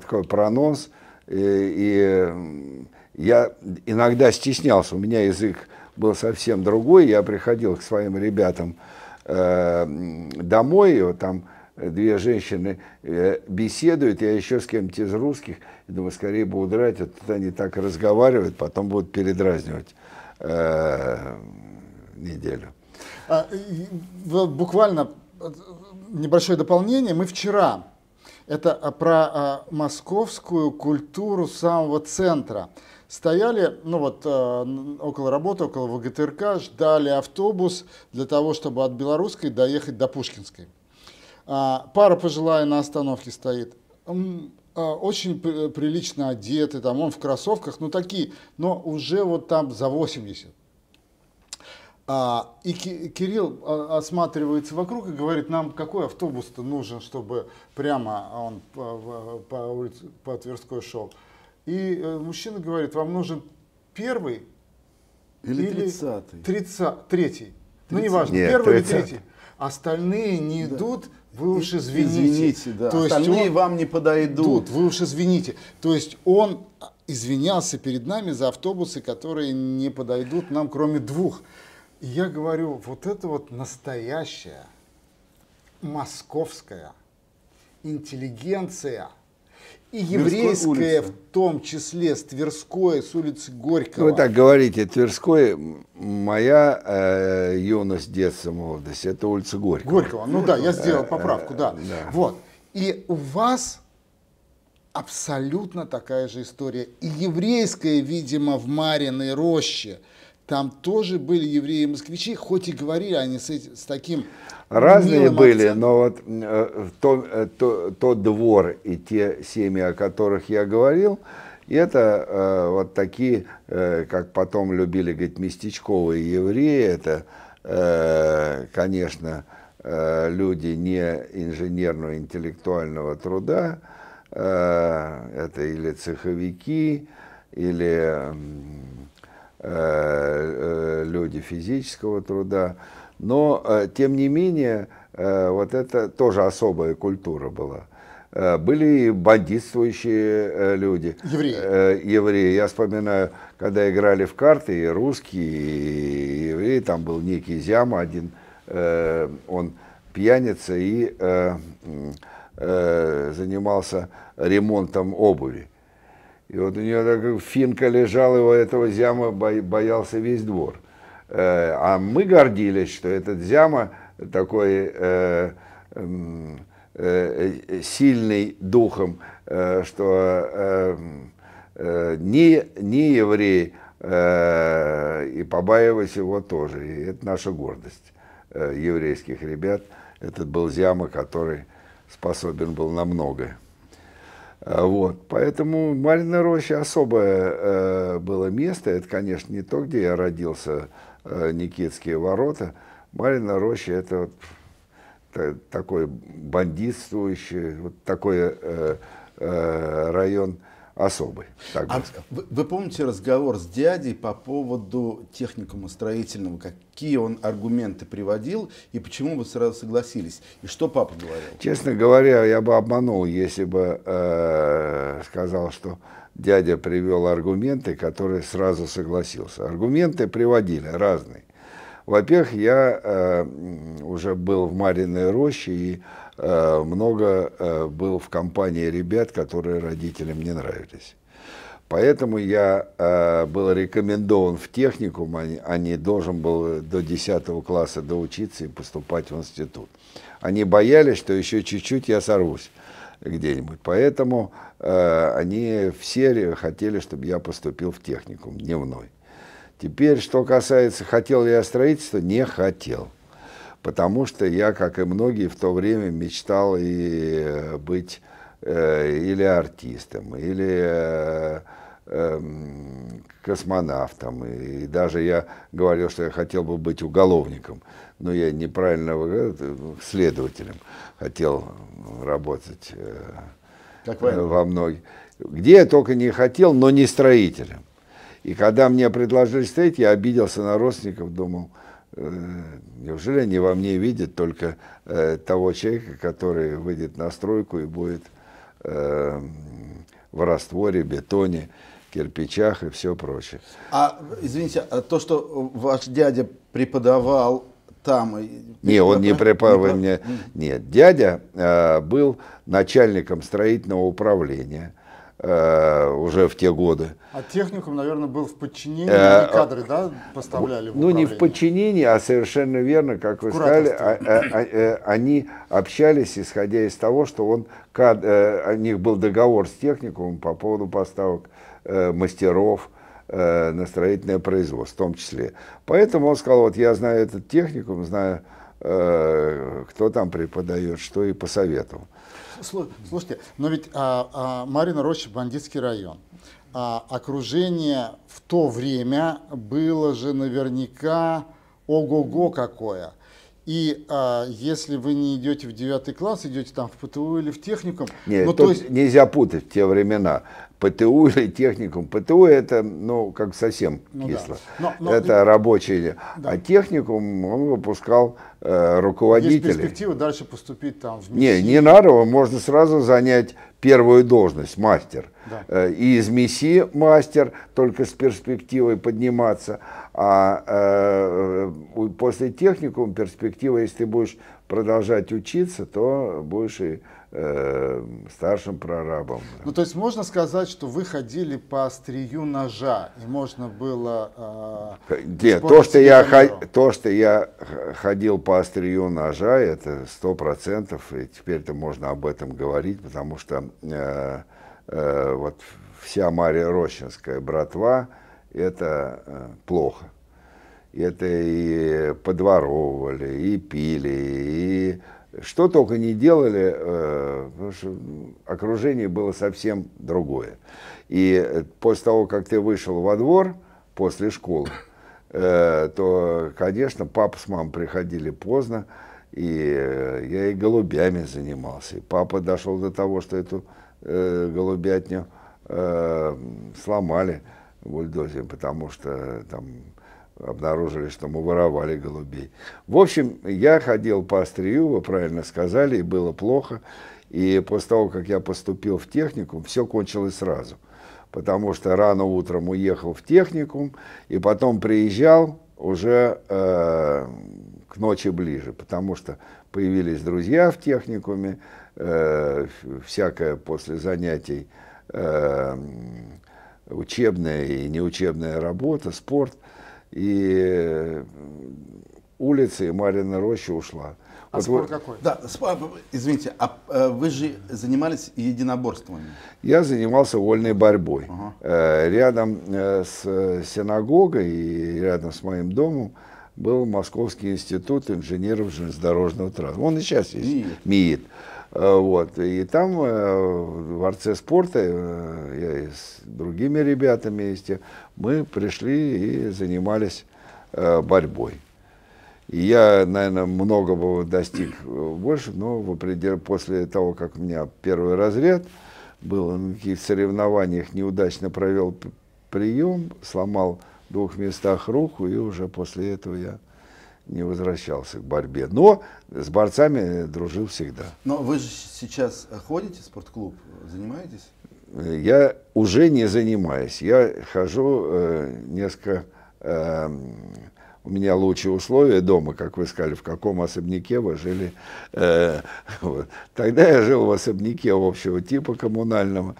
такой прононс. И я иногда стеснялся, у меня язык был совсем другой, я приходил к своим ребятам домой, и вот там две женщины беседуют, я еще с кем-то из русских, и думаю, скорее бы удрать, а тут они так разговаривают, потом будут передразнивать неделю. Буквально небольшое дополнение, мы вчера... Это про московскую культуру самого центра. Стояли, ну вот, около работы, около ВГТРК, ждали автобус для того, чтобы от Белорусской доехать до Пушкинской. Пара пожилая на остановке стоит. Очень прилично одеты, там он в кроссовках, ну такие, но уже вот там за 80. И Кирилл осматривается вокруг и говорит, нам какой автобус-то нужен, чтобы прямо он по Тверской шел. И мужчина говорит, вам нужен первый или 30-й? Третий. Ну, неважно, первый или третий. Остальные не идут, вы уж извините. Да. То есть остальные вам не подойдут. Вы уж извините. То есть он извинялся перед нами за автобусы, которые не подойдут нам, кроме двух. Я говорю, вот это вот настоящая московская интеллигенция. И еврейская, в том числе, с Тверской, с улицы Горького. Вы так говорите, Тверской, моя юность, детство, молодость, это улица Горького. Горького, ну да, я сделал поправку, да. Вот. И у вас абсолютно такая же история. И еврейская, видимо, в Марьиной Роще. Там тоже были евреи-москвичи, хоть и говорили они с таким... Разные были, но вот тот двор и те семьи, о которых я говорил, это вот такие, как потом любили говорить, местечковые евреи. Это, конечно, люди не инженерного интеллектуального труда, это или цеховики, или... люди физического труда, но тем не менее вот это тоже особая культура была. Были и бандитствующие люди, евреи. Я вспоминаю, когда играли в карты, и русские, и евреи, там был некий Зяма один, он пьяница и занимался ремонтом обуви. И вот у нее такая финка лежала, его этого Зяма боялся весь двор. А мы гордились, что этот Зяма такой сильный духом, что не еврей, и побаиваясь его тоже. И это наша гордость еврейских ребят. Этот был Зяма, который способен был на многое. Вот. Поэтому Марьина Роща особое было место. Это, конечно, не то, где я родился, Никитские ворота. Марьина Роща — это вот такой бандитствующий, вот такой район особый. Так вы помните разговор с дядей по поводу техникума строительного? Какие он аргументы приводил и почему вы сразу согласились? И что папа говорил? Честно говоря, я бы обманул, если бы сказал, что дядя привел аргументы, которые сразу согласился. Аргументы приводили разные. Во-первых, я уже был в Марьиной Роще и много был в компании ребят, которые родителям не нравились. Поэтому я был рекомендован в техникум, а не должен был до 10 класса доучиться и поступать в институт. Они боялись, что еще чуть-чуть я сорвусь где-нибудь. Поэтому они все хотели, чтобы я поступил в техникум дневной. Теперь, что касается, хотел ли я строительства, не хотел. Потому что я, как и многие, в то время мечтал и быть или артистом, или космонавтом. И даже я говорил, что я хотел бы быть уголовником. Но я неправильно говорил, следователем хотел работать во многих. Где я только не хотел, но не строителем. И когда мне предложили строить, я обиделся на родственников, думал... Неужели они во мне видят только того человека, который выйдет на стройку и будет в растворе, бетоне, кирпичах и все прочее. А, извините, то, что ваш дядя преподавал там... Не, он не преподавал мне. Нет, дядя был начальником строительного управления. Уже в те годы. А техникум, наверное, был в подчинении, кадры, да, поставляли в управление? Ну, не в подчинении, а совершенно верно, как вы сказали, они общались, исходя из того, что у них был договор с техникумом по поводу поставок мастеров на строительное производство, в том числе. Поэтому он сказал, вот я знаю этот техникум, знаю, кто там преподает, что, и посоветовал. Слушайте, но ведь Марьина Роща — бандитский район. Окружение в то время было же наверняка ого-го какое. И если вы не идете в 9 класс, идете там в ПТУ или в техникум... Нет, ну, то есть... нельзя путать в те времена. ПТУ или техникум. ПТУ — это, ну, как совсем кисло. Ну, да. Это рабочие. Да. А техникум он выпускал руководителей. Есть перспектива дальше поступить там в мессию? Не надо, можно сразу занять первую должность, мастер. Да. И из мессии мастер, только с перспективой подниматься. А после техникума перспектива, если ты будешь продолжать учиться, то будешь и старшим прорабом. Ну, то есть можно сказать, что вы ходили по острию ножа, и можно было... Нет, то, что я ходил по острию ножа, это 100%, и теперь-то можно об этом говорить, потому что вот вся Марья Рощинская братва, это плохо. Это и подворовывали, и пили, и... Что только не делали, потому что окружение было совсем другое. И после того, как ты вышел во двор после школы, то, конечно, папа с мамой приходили поздно, и я и голубями занимался. И папа дошел до того, что эту голубятню сломали бульдозером, потому что там... обнаружили, что мы воровали голубей. В общем, я ходил по острию, вы правильно сказали, и было плохо. И после того, как я поступил в техникум, все кончилось сразу. Потому что рано утром уехал в техникум, и потом приезжал уже к ночи ближе. Потому что появились друзья в техникуме, всякое после занятий учебная и неучебная работа, спорт. И улица, и Марьина Роща ушла. А вот спор вы... какой? Да, извините, а вы же занимались единоборствами? Я занимался вольной борьбой. Ага. Рядом с синагогой и рядом с моим домом был Московский институт инженеров железнодорожного транспорта. Он и сейчас есть, МИИТ. Вот. И там в дворце спорта я с другими ребятами вместе, мы пришли и занимались борьбой. И я, наверное, многого достиг больше, но после того, как у меня первый разряд был, на каких соревнованиях неудачно провел прием, сломал в двух местах руку, и уже после этого я... не возвращался к борьбе, но с борцами дружил всегда. Но вы же сейчас ходите в спортклуб, занимаетесь? Я уже не занимаюсь, я хожу несколько... у меня лучшие условия дома, как вы сказали, в каком особняке вы жили. Вот. Тогда я жил в особняке общего типа коммунального.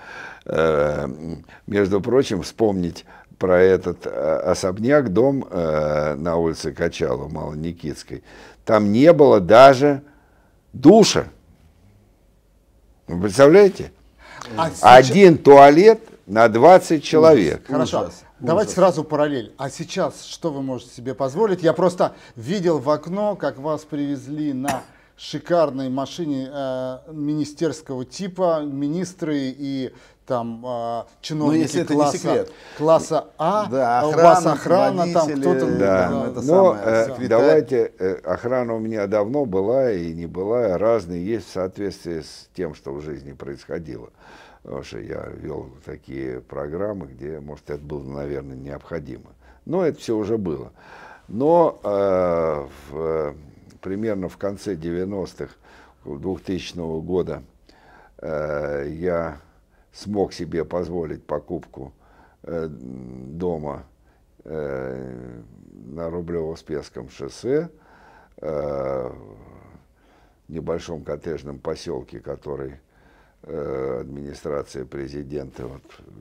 Между прочим, вспомнить... про этот особняк, дом на улице Качалова, Малой Никитской, там не было даже душа. Вы представляете? Один туалет на 20 человек. Хорошо. Ужас. Давайте сразу параллель. А сейчас что вы можете себе позволить? Я просто видел в окно, как вас привезли на шикарной машине министерского типа, министры и... там чиновники класса А, да, охрана, у вас охрана, там кто-то... Да. Да, это давайте, охрана у меня давно была и не была, разные есть в соответствии с тем, что в жизни происходило. Потому что я вел такие программы, где, может, это было, наверное, необходимо. Но это все уже было. Но примерно в конце 90-х, 2000-го года я... смог себе позволить покупку дома на Рублево-Спесском шоссе, в небольшом коттеджном поселке, который администрация президента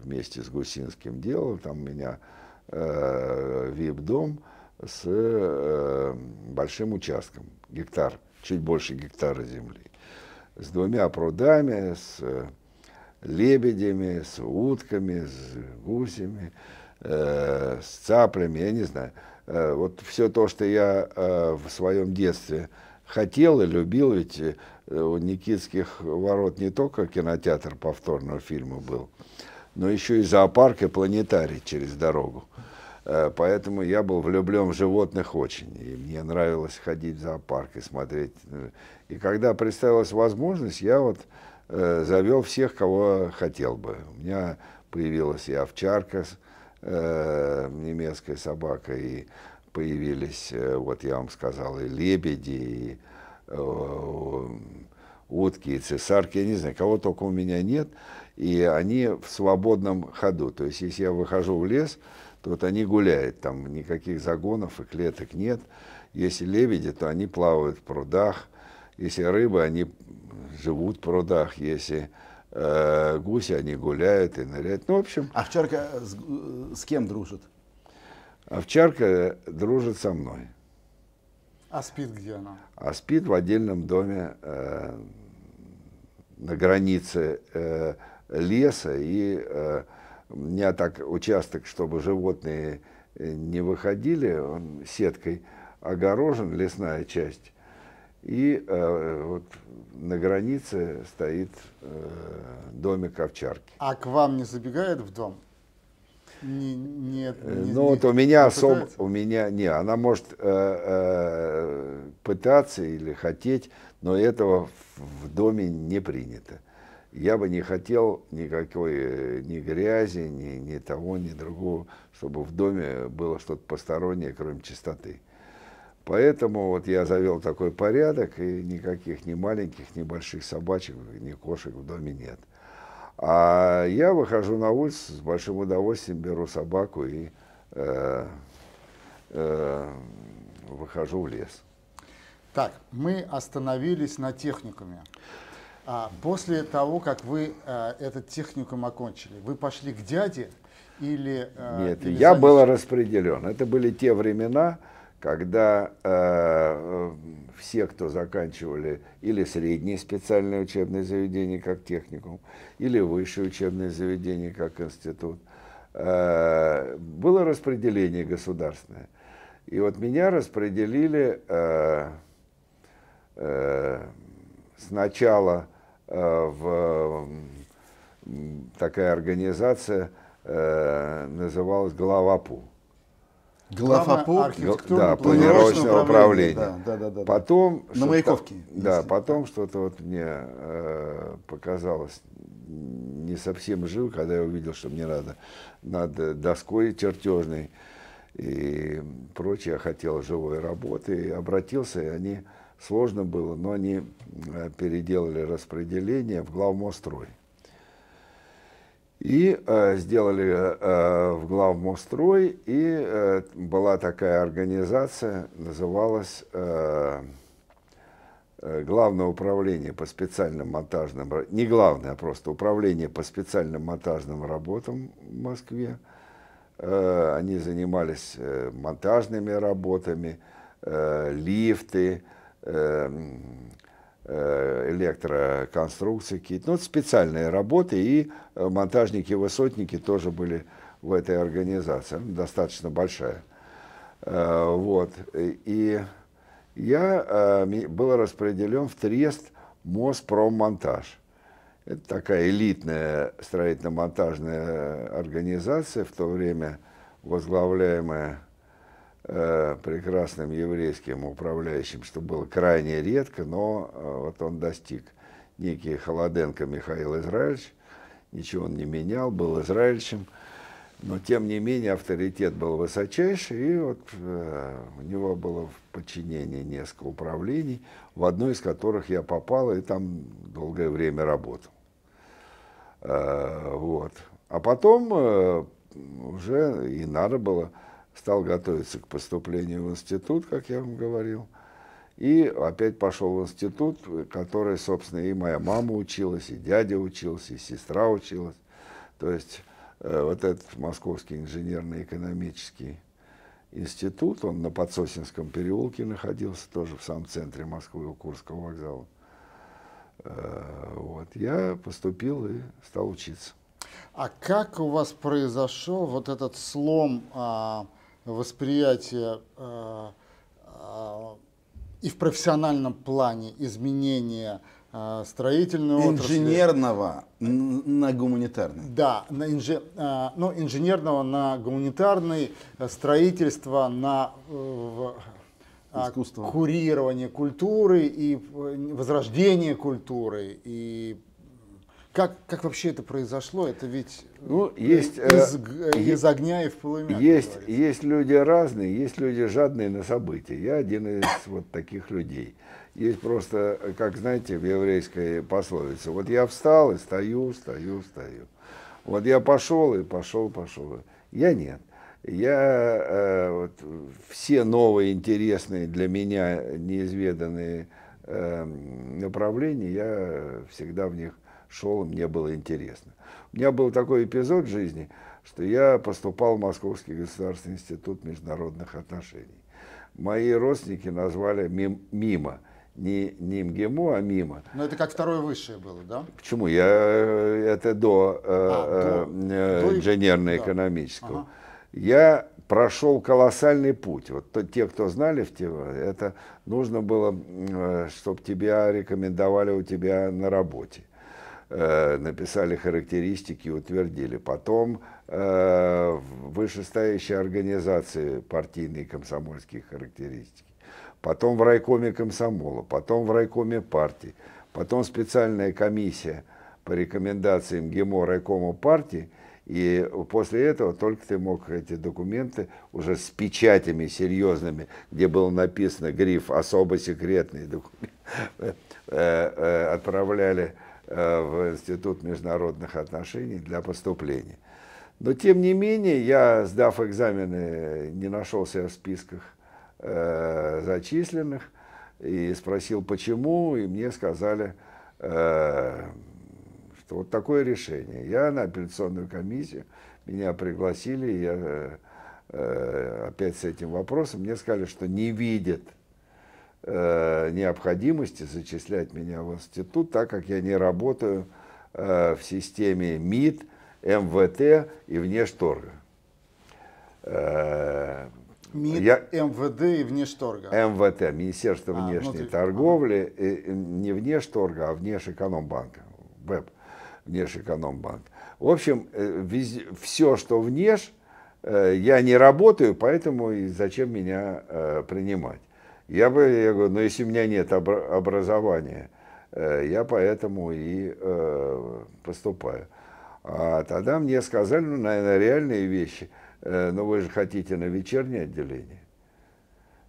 вместе с Гусинским делала. Там у меня вип-дом с большим участком, гектар, чуть больше гектара земли, с двумя прудами, с... лебедями, с утками, с гусями, с цаплями, я не знаю. Вот все то, что я в своем детстве хотел и любил, ведь у Никитских ворот не только кинотеатр повторного фильма был, но еще и зоопарк и планетарий через дорогу. Поэтому я был влюблен в животных очень, и мне нравилось ходить в зоопарк и смотреть. И когда представилась возможность, я вот завел всех, кого хотел бы. У меня появилась и овчарка, немецкая собака, и появились, вот я вам сказал, и лебеди, и утки, и цесарки, я не знаю, кого только у меня нет, и они в свободном ходу. То есть, если я выхожу в лес, то вот они гуляют, там никаких загонов и клеток нет. Если лебеди, то они плавают в прудах. Если рыбы, они живут в прудах, если гуси, они гуляют и ныряют. Ну, в общем... Овчарка с кем дружит? Овчарка дружит со мной. А спит где она? А спит в отдельном доме на границе леса. И у меня так участок, чтобы животные не выходили, он сеткой огорожен, лесная часть. И вот на границе стоит домик овчарки. А к вам не забегает в дом? Нет. Ну вот у меня особо, у меня не, она может пытаться или хотеть, но этого в доме не принято. Я бы не хотел никакой ни грязи, ни того, ни другого, чтобы в доме было что-то постороннее, кроме чистоты. Поэтому вот я завел такой порядок, и никаких ни маленьких, ни больших собачек, ни кошек в доме нет. А я выхожу на улицу, с большим удовольствием беру собаку и выхожу в лес. Так, мы остановились на техникуме. После того, как вы этот техникум окончили, вы пошли к дяде или... Нет, или я был распределен. Это были те времена, когда все, кто заканчивали или средние специальные учебные заведения, как техникум, или высшие учебные заведения, как институт, было распределение государственное. И вот меня распределили сначала в такая организация, называлась «Главапу». Главапу, да, планировочного управления. Да. Потом на Маяковке. Да, потом что-то вот мне показалось не совсем живо, когда я увидел, что мне надо над доской чертежной и прочее. Я хотел живой работы, и обратился, и они, сложно было, но они переделали распределение в Главмосстрой. И сделали в Главмосстрой, и была такая организация, называлась Главное управление по специальным монтажным, не главное, а просто управление по специальным монтажным работам в Москве. Они занимались монтажными работами, лифты, электроконструкции какие-то, ну, специальные работы, и монтажники-высотники тоже были в этой организации, достаточно большая. Вот. И я был распределен в Трест Мосспроммонтаж. Это такая элитная строительно-монтажная организация, в то время возглавляемая прекрасным еврейским управляющим, что было крайне редко, но вот он достиг. Некий Холоденко Михаил Израильевич, ничего он не менял, был израильевичем, но тем не менее авторитет был высочайший, и вот у него было в подчинении несколько управлений, в одно из которых я попал и там долгое время работал. Вот. А потом уже и надо было, стал готовиться к поступлению в институт, как я вам говорил. И опять пошел в институт, который, собственно, и моя мама училась, и дядя учился, и сестра училась. То есть вот этот Московский инженерно-экономический институт, он на Подсосинском переулке находился, тоже в самом центре Москвы, у Курского вокзала. Вот. Я поступил и стал учиться. А как у вас произошел вот этот слом восприятия и в профессиональном плане изменения строительного инженерного на гуманитарный? Да, на инженерного на гуманитарный, строительство на искусство, курирование культуры и возрождение культуры. И как вообще это произошло? Это ведь ну, есть, из огня и в полымя. Есть люди разные, есть люди жадные на события. Я один из вот таких людей. Есть просто, как знаете, в еврейской пословице. Вот я встал и стою. Вот я пошел и пошел. Я нет. Я вот, все новые, интересные для меня неизведанные направлений, я всегда в них шел, мне было интересно. У меня был такой эпизод в жизни, что я поступал в Московский государственный институт международных отношений. Мои родственники назвали мимо. Не МГИМО, а мимо. Но это как второе высшее было, да? Почему? Это до инженерно-экономического. Ага. Я прошел колоссальный путь. Вот те, кто знали, это нужно было, чтобы тебя рекомендовали у тебя на работе. Написали характеристики, утвердили. Потом вышестоящие организации партийные комсомольские характеристики. Потом в райкоме комсомола, потом в райкоме партии, потом специальная комиссия по рекомендациям МГИМО райкома партии, и после этого только ты мог эти документы уже с печатями серьезными, где было написано гриф «особо секретный документ», отправляли в Институт международных отношений для поступления. Но тем не менее, я, сдав экзамены, не нашел себя в списках зачисленных, и спросил, почему, и мне сказали, что вот такое решение. Я на апелляционную комиссию, меня пригласили, я опять с этим вопросом, мне сказали, что не видят необходимости зачислять меня в институт, так как я не работаю в системе МИД, МВТ и внешторга. МИД, МВД и внешторга. МВТ, Министерство внешней торговли, не внешторга, а внешэкономбанка, ВЭБ, внешэкономбанк. В общем, все, что внеш, я не работаю, поэтому и зачем меня принимать? Я говорю, но если у меня нет образования, я поэтому и поступаю. А тогда мне сказали, ну, наверное, реальные вещи. Но вы же хотите на вечернее отделение.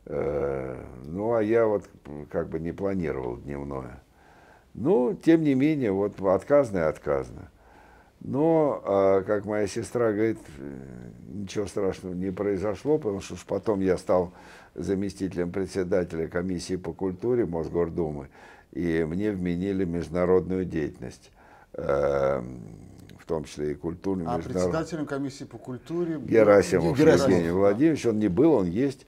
Ну, а я вот как бы не планировал дневное. Ну, тем не менее, вот отказано и отказано. Но, как моя сестра говорит, ничего страшного не произошло, потому что уж потом я стал заместителем председателя комиссии по культуре Мосгордумы, и мне вменили международную деятельность. В том числе и культурную. А председателем комиссии по культуре Герасимов Евгений Владимирович, он не был, он есть.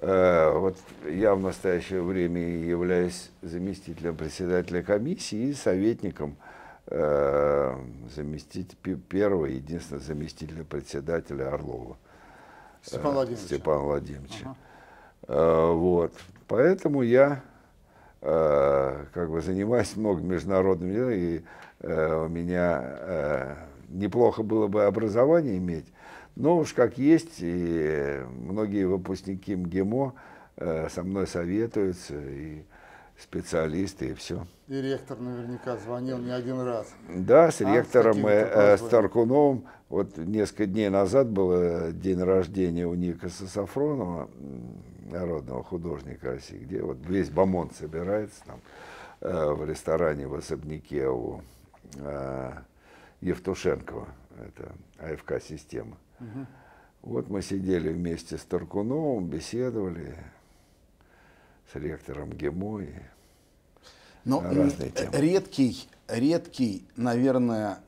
Ага. Вот я в настоящее время являюсь заместителем председателя комиссии и советником первого, единственного заместителя председателя Орлова Степана Владимировича. Ага. Вот. Поэтому я как бы занимаюсь много международными делами, и у меня неплохо было бы образование иметь, но уж как есть, и многие выпускники МГИМО со мной советуются, и специалисты, и все. И ректор наверняка звонил не один раз. Да, с ректором с Таркуновым, вот несколько дней назад был день рождения у Никаса Сафронова, народного художника России, где вот весь Бомонд собирается там, в ресторане в особняке у Евтушенкова, это АФК-система. Угу. Вот мы сидели вместе с Таркуновым, беседовали с ректором ГИМО. Но редкий, наверное,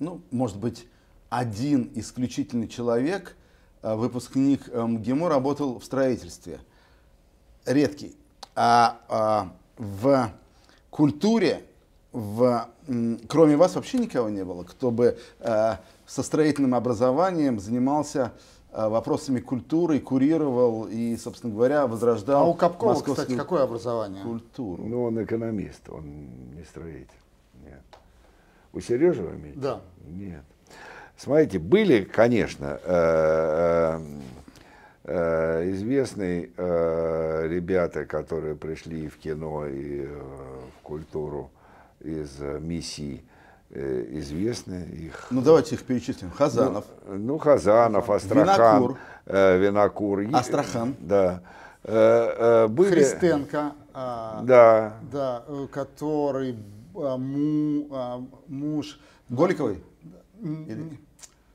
ну, может быть, один исключительный человек, выпускник МГИМО, работал в строительстве. Редкий. А в культуре, кроме вас, вообще никого не было, кто бы со строительным образованием занимался вопросами культуры, курировал и, собственно говоря, возрождал. А у Капкова, кстати, какое образование? Культуру. Ну, он экономист, он не строитель. Нет. У Сережи вы имеете? Да. Нет. Смотрите, были, конечно, известные ребята, которые пришли в кино и в культуру из МИСИ, известны их. Ну давайте их перечислим. Хазанов. Ну Хазанов, Астрахан, Винокур. Астрахан. Да. Были... Христенко, да. Да, который муж Голиковой. Или...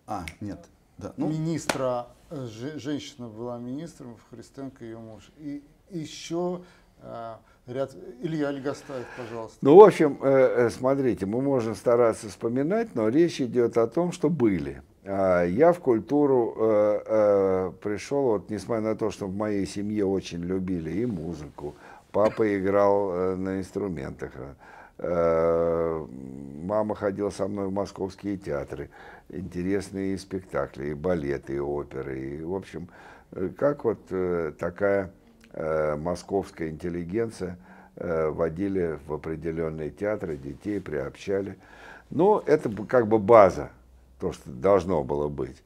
А, нет. Да. Ну. Министра, женщина была министром, Христенко ее муж. И еще Ряд... Илья Ольгостаев, пожалуйста. Ну, в общем, смотрите, мы можем стараться вспоминать, но речь идет о том, что были. Я в культуру пришел, вот, несмотря на то, что в моей семье очень любили и музыку, папа играл на инструментах, мама ходила со мной в московские театры, интересные спектакли, и балеты, и оперы, и, в общем, как вот такая московская интеллигенция водили в определенные театры, детей приобщали. Ну, это как бы база, то, что должно было быть.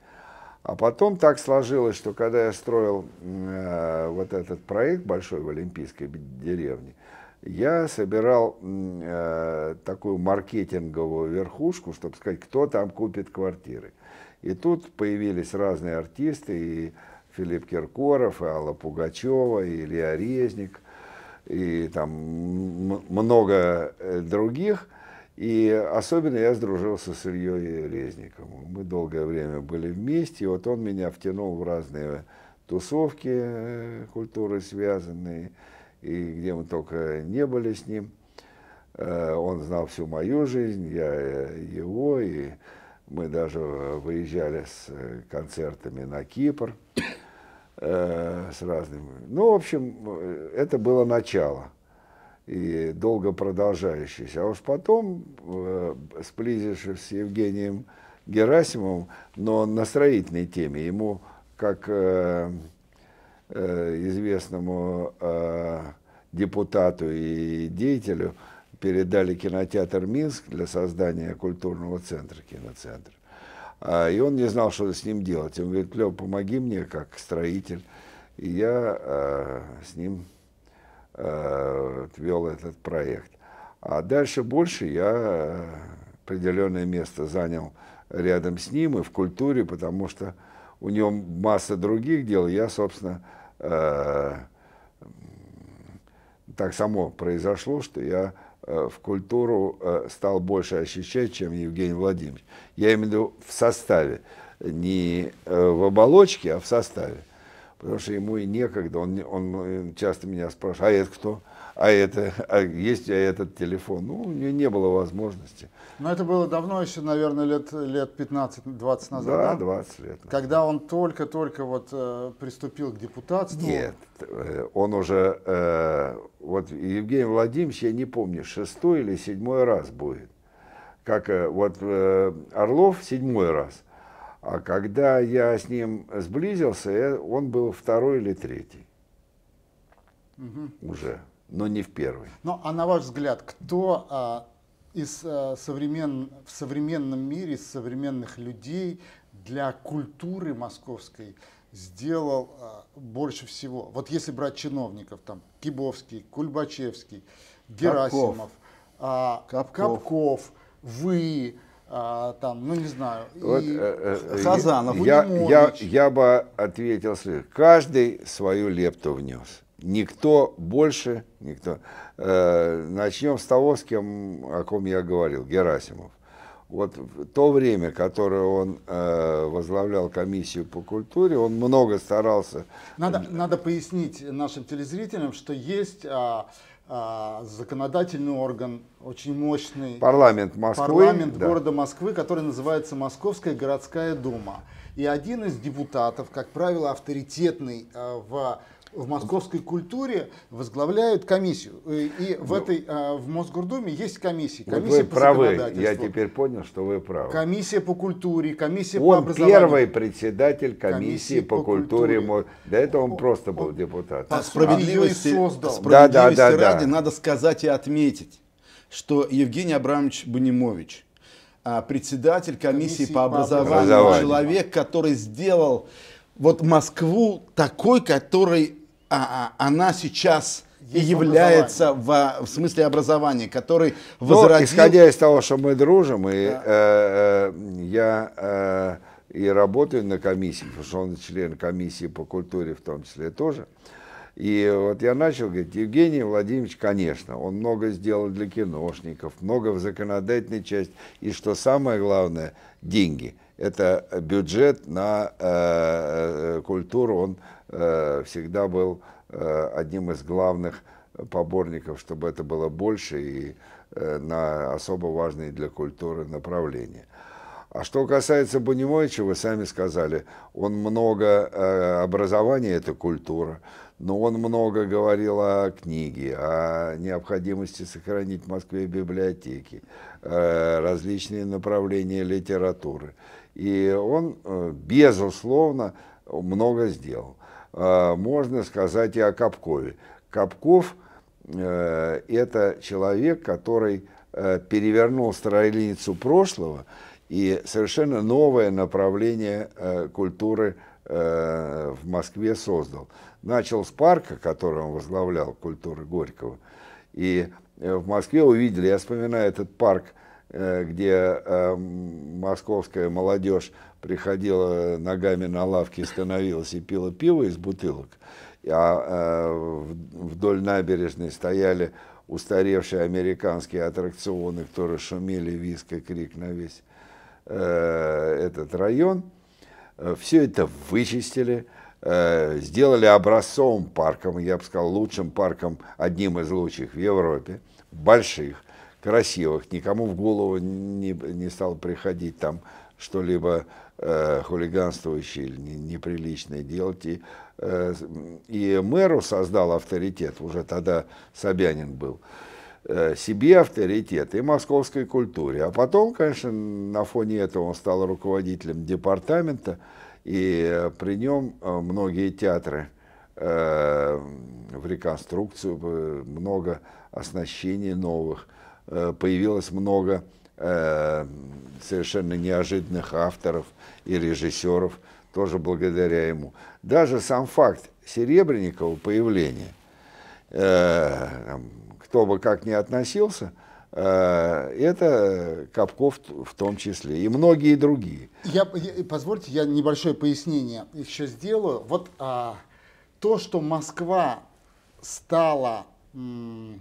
А потом так сложилось, что когда я строил вот этот проект большой в Олимпийской деревне, я собирал такую маркетинговую верхушку, чтобы сказать, кто там купит квартиры. И тут появились разные артисты, и Филипп Киркоров, и Алла Пугачева, и Илья Резник, и там много других. И особенно я сдружился с Ильей Резником. Мы долгое время были вместе, и вот он меня втянул в разные тусовки культуры связанные, и где мы только не были с ним. Он знал всю мою жизнь, я его, и мы даже выезжали с концертами на Кипр. С разными. Ну, в общем, это было начало и долго продолжающееся. А уж потом, сблизившись с Евгением Герасимовым, но на строительной теме, ему, как известному депутату и деятелю, передали кинотеатр «Минск» для создания культурного центра, киноцентра. И он не знал, что с ним делать. Он говорит: Лев, помоги мне, как строитель. И я с ним вел этот проект. А дальше больше я определенное место занял рядом с ним и в культуре, потому что у него масса других дел. Я, собственно, так само произошло, что я в культуру стал больше ощущать, чем Евгений Владимирович. Я имею в виду в составе, не в оболочке, а в составе. Потому что ему и некогда, он часто меня спрашивал: а это кто? А есть ли этот телефон? Ну, у него не было возможности. Но это было давно, еще, наверное, лет 15-20 назад. Да, 20 лет. Когда он только-только вот приступил к депутатству. Нет, он уже, вот Евгений Владимирович, я не помню, 6-й или 7-й раз будет. Как вот Орлов 7-й раз. А когда я с ним сблизился, он был 2-й или 3-й. Угу. Уже. Но не в первый. Ну, а на ваш взгляд, кто в современном мире, из современных людей для культуры московской сделал больше всего? Вот если брать чиновников, там Кибовский, Кульбачевский, Герасимов, Капков, вы, там, ну не знаю, вот, Хазанов, я бы ответил следующее. Каждый свою лепту внес. Никто больше, никто. Начнем с того, с кем, о ком я говорил, Герасимов. Вот в то время, которое он возглавлял комиссию по культуре, он много старался. Надо пояснить нашим телезрителям, что есть законодательный орган, очень мощный. Парламент Москвы. Парламент города Москвы, который называется Московская городская дума. И один из депутатов, как правило, авторитетный в московской культуре, возглавляют комиссию. И в Мосгордуме есть комиссии. Комиссия по законодательству. Я теперь понял, что вы правы. Комиссия по культуре, комиссия по образованию. Он первый председатель комиссии по культуре. До этого он просто был депутатом. По справедливости ради надо сказать и отметить, что Евгений Абрамович Бунимович, председатель комиссии по образованию, человек, который сделал вот Москву такой, которой она сейчас и является в смысле образования, который возродил... Исходя из того, что мы дружим, и я и работаю на комиссии, потому что он член комиссии по культуре в том числе тоже. И вот я начал говорить: Евгений Владимирович, конечно, он много сделал для киношников, много в законодательной части, и что самое главное, деньги. Это бюджет на культуру, он всегда был одним из главных поборников, чтобы это было больше и на особо важные для культуры направления. А что касается Бунимовича, вы сами сказали, он много образования, это культура, но он много говорил о книге, о необходимости сохранить в Москве библиотеки, различные направления литературы. И он, безусловно, много сделал. Можно сказать и о Капкове. Капков – это человек, который перевернул страницу прошлого, и совершенно новое направление культуры в Москве создал. Начал с парка, который он возглавлял, культуры Горького. И в Москве увидели, я вспоминаю этот парк, где московская молодежь приходила ногами на лавки, становилась и пила пиво из бутылок. А вдоль набережной стояли устаревшие американские аттракционы, которые шумели, визг и крик на весь этот район. Все это вычистили, сделали образцовым парком, я бы сказал, лучшим парком, одним из лучших в Европе, больших, красивых. Никому в голову не стало приходить там что-либо хулиганствующее или неприличное делать. И мэру создал авторитет, уже тогда Собянин был, себе авторитет и московской культуре. А потом, конечно, на фоне этого он стал руководителем департамента, и при нем многие театры в реконструкцию, много оснащений новых, появилось много совершенно неожиданных авторов и режиссеров, тоже благодаря ему. Даже сам факт Серебренникова появления, кто бы как ни относился, это Капков в том числе, и многие другие. Позвольте, я небольшое пояснение еще сделаю. Вот то, что Москва стала, ну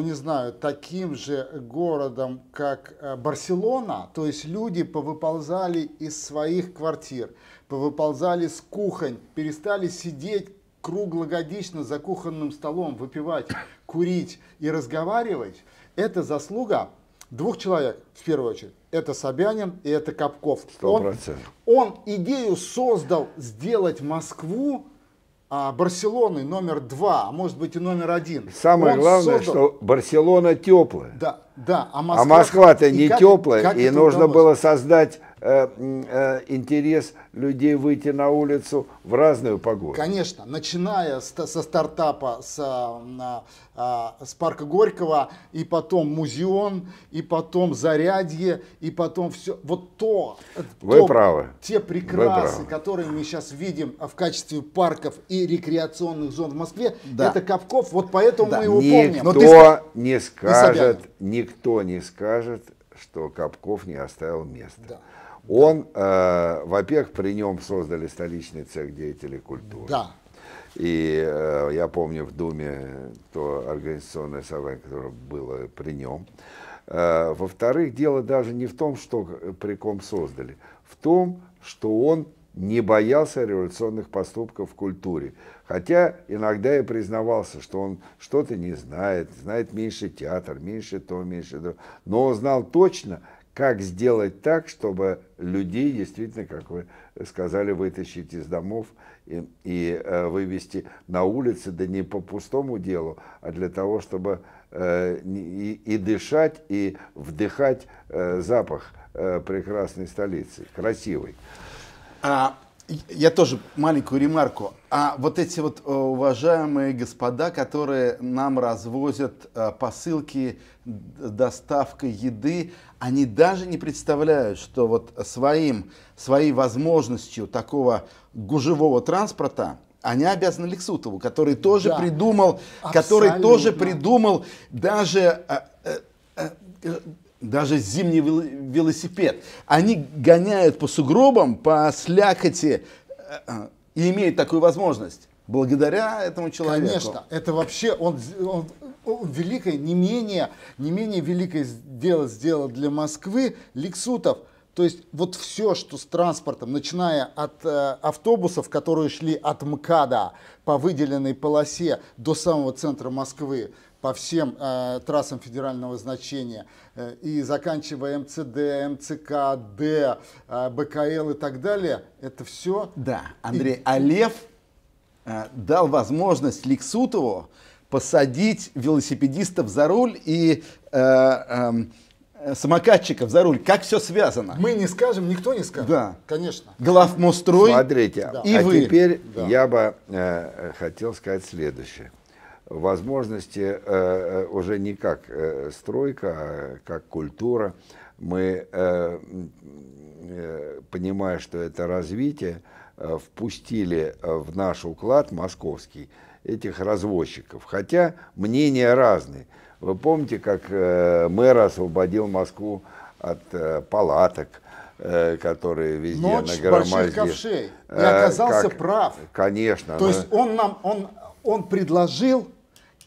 не знаю, таким же городом, как Барселона, то есть люди повыползали из своих квартир, повыползали с кухонь, перестали сидеть круглогодично за кухонным столом, выпивать, курить и разговаривать, это заслуга двух человек, в первую очередь. Это Собянин и это Капков. 100%. Он идею создал сделать Москву Барселоной номер 2, а может быть и номер 1. Самое главное, что Барселона теплая. Да, да. А Москва-то не теплая, и нужно было создать интерес людей выйти на улицу в разную погоду. Конечно, начиная со стартапа, с парка Горького, и потом Музеон, и потом Зарядье, и потом все. Вот то, те прекрасы, которые мы сейчас видим в качестве парков и рекреационных зон в Москве, да, это Капков, вот поэтому, да, мы его помним. Никто не скажет, что Капков не оставил места. Да. Он, во-первых, при нем создали столичный цех деятелей культуры. Да. И я помню в Думе то организационное собрание, которое было при нем. Во-вторых, дело даже не в том, что при ком создали, в том, что он не боялся революционных поступков в культуре. Хотя иногда я признавался, что он что-то не знает, знает меньше театр, меньше то, меньше то. Но он знал точно, как сделать так, чтобы людей действительно, как вы сказали, вытащить из домов и вывести на улицы, да не по пустому делу, а для того, чтобы и дышать, и вдыхать запах прекрасной столицы, красивой. Я тоже маленькую ремарку. А вот эти вот уважаемые господа, которые нам развозят посылки, доставка еды, они даже не представляют, что вот своей возможностью такого гужевого транспорта они обязаны Лексутову, который тоже, да, придумал даже... Даже зимний велосипед. Они гоняют по сугробам, по слякоти и имеют такую возможность. Благодаря этому человеку. Конечно, это вообще он великое, не менее великое дело сделал для Москвы Лексутов. То есть вот все, что с транспортом, начиная от автобусов, которые шли от МКАДа по выделенной полосе до самого центра Москвы, по всем трассам федерального значения, и заканчивая МЦД, МЦК, Д, БКЛ и так далее, это все... Да, Андрей, и... а Лев дал возможность Лексутову посадить велосипедистов за руль и... самокатчиков за руль, как все связано. Мы не скажем, никто не скажет. Да, конечно. Главмосстрой. Смотрите, да. И а вы. Теперь да. Я бы хотел сказать следующее. Возможности уже не как стройка, а как культура. Мы, понимая, что это развитие, впустили в наш уклад московский этих развозчиков. Хотя мнения разные. Вы помните, как мэр освободил Москву от палаток, которые везде нагромоздили. И оказался прав. Конечно. То есть он предложил,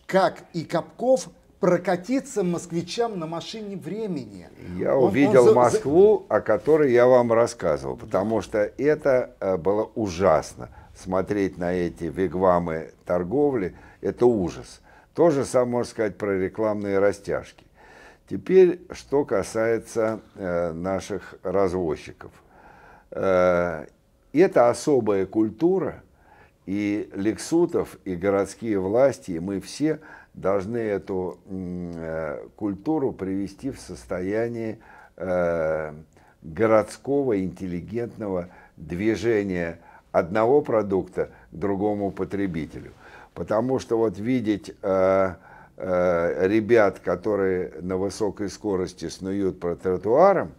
как и Капков, прокатиться москвичам на машине времени. Я увидел Москву, о которой я вам рассказывал, потому что это было ужасно. Смотреть на эти вигвамы торговли – это ужас. То же самое можно сказать про рекламные растяжки. Теперь, что касается наших развозчиков. Это особая культура, и Лексутов, и городские власти, и мы все должны эту культуру привести в состояние городского интеллигентного движения одного продукта к другому потребителю. Потому что вот видеть ребят, которые на высокой скорости снуют по тротуарам,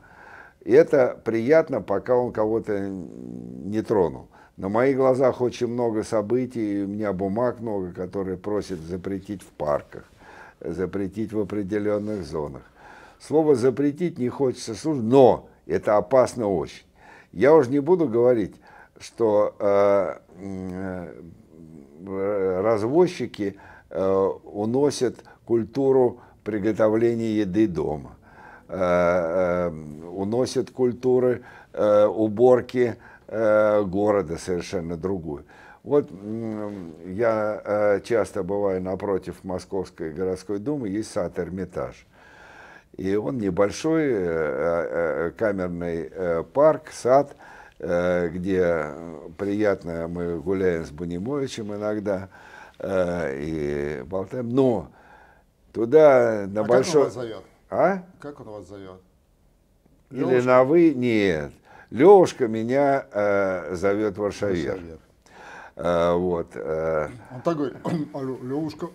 это приятно, пока он кого-то не тронул. На моих глазах очень много событий, у меня бумаг много, которые просят запретить в парках, запретить в определенных зонах. Слово «запретить» не хочется слушать, но это опасно очень. Я уже не буду говорить, что... развозчики уносят культуру приготовления еды дома, уносят культуры уборки города совершенно другую. Вот я часто бываю напротив Московской городской думы, есть сад Эрмитаж. И он небольшой камерный парк, сад, где приятно мы гуляем с Бунимовичем иногда и болтаем, но туда на большой... Как он вас зовет? А? Как он вас зовет? Левушка? Или на вы? Нет. Левушка меня зовет Варшавер. Вот. Он такой, Левушка.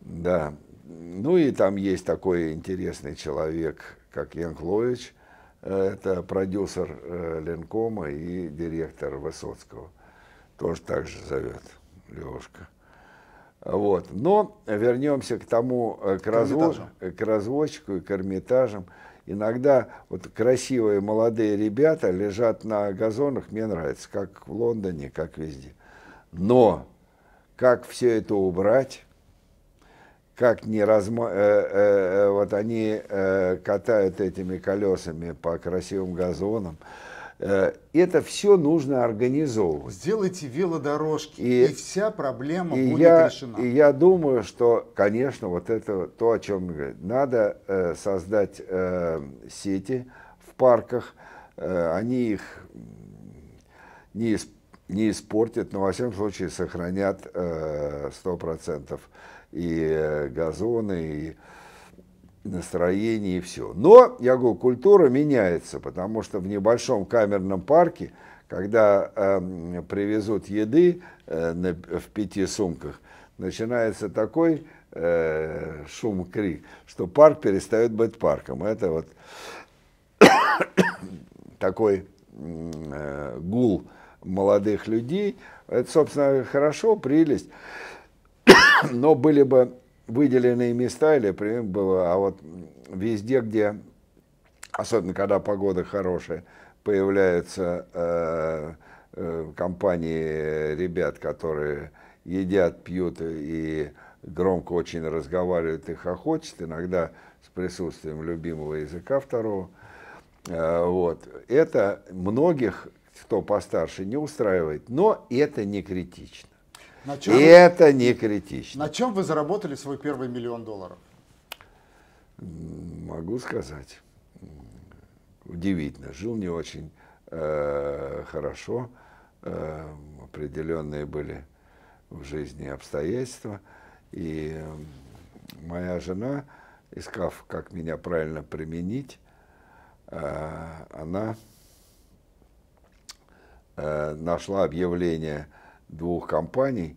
Да. Ну и там есть такой интересный человек, как Янклович. Это продюсер Ленкома и директор Высоцкого. Тоже так же зовет Лешка. Вот. Но вернемся к тому, к развозчику и к Эрмитажам. Иногда вот красивые молодые ребята лежат на газонах, мне нравится, как в Лондоне, как везде. Но как все это убрать? Как не вот они катают этими колесами по красивым газонам. Это все нужно организовывать. Сделайте велодорожки, и вся проблема будет решена. И я думаю, что, конечно, вот это то, о чем мы говорим. Надо создать сети в парках. Они их не испортят, но во всяком случае сохранят 100%. И газоны, и настроение, и все. Но, я говорю, культура меняется, потому что в небольшом камерном парке, когда привезут еды в 5 сумках, начинается такой шум-крик, что парк перестает быть парком. Это вот такой гул молодых людей. Это, собственно, хорошо, прелесть. Но были бы выделенные места, или примерно было, а вот везде, где, особенно когда погода хорошая, появляются компании ребят, которые едят, пьют и громко очень разговаривают и хохочут, иногда с присутствием любимого языка второго. Вот. Это многих, кто постарше, не устраивает, но это не критично. Это не критично. На чем вы заработали свой первый $1 000 000? Могу сказать, удивительно. Жил не очень хорошо, определенные были в жизни обстоятельства. И моя жена, искав, как меня правильно применить, она нашла объявление двух компаний.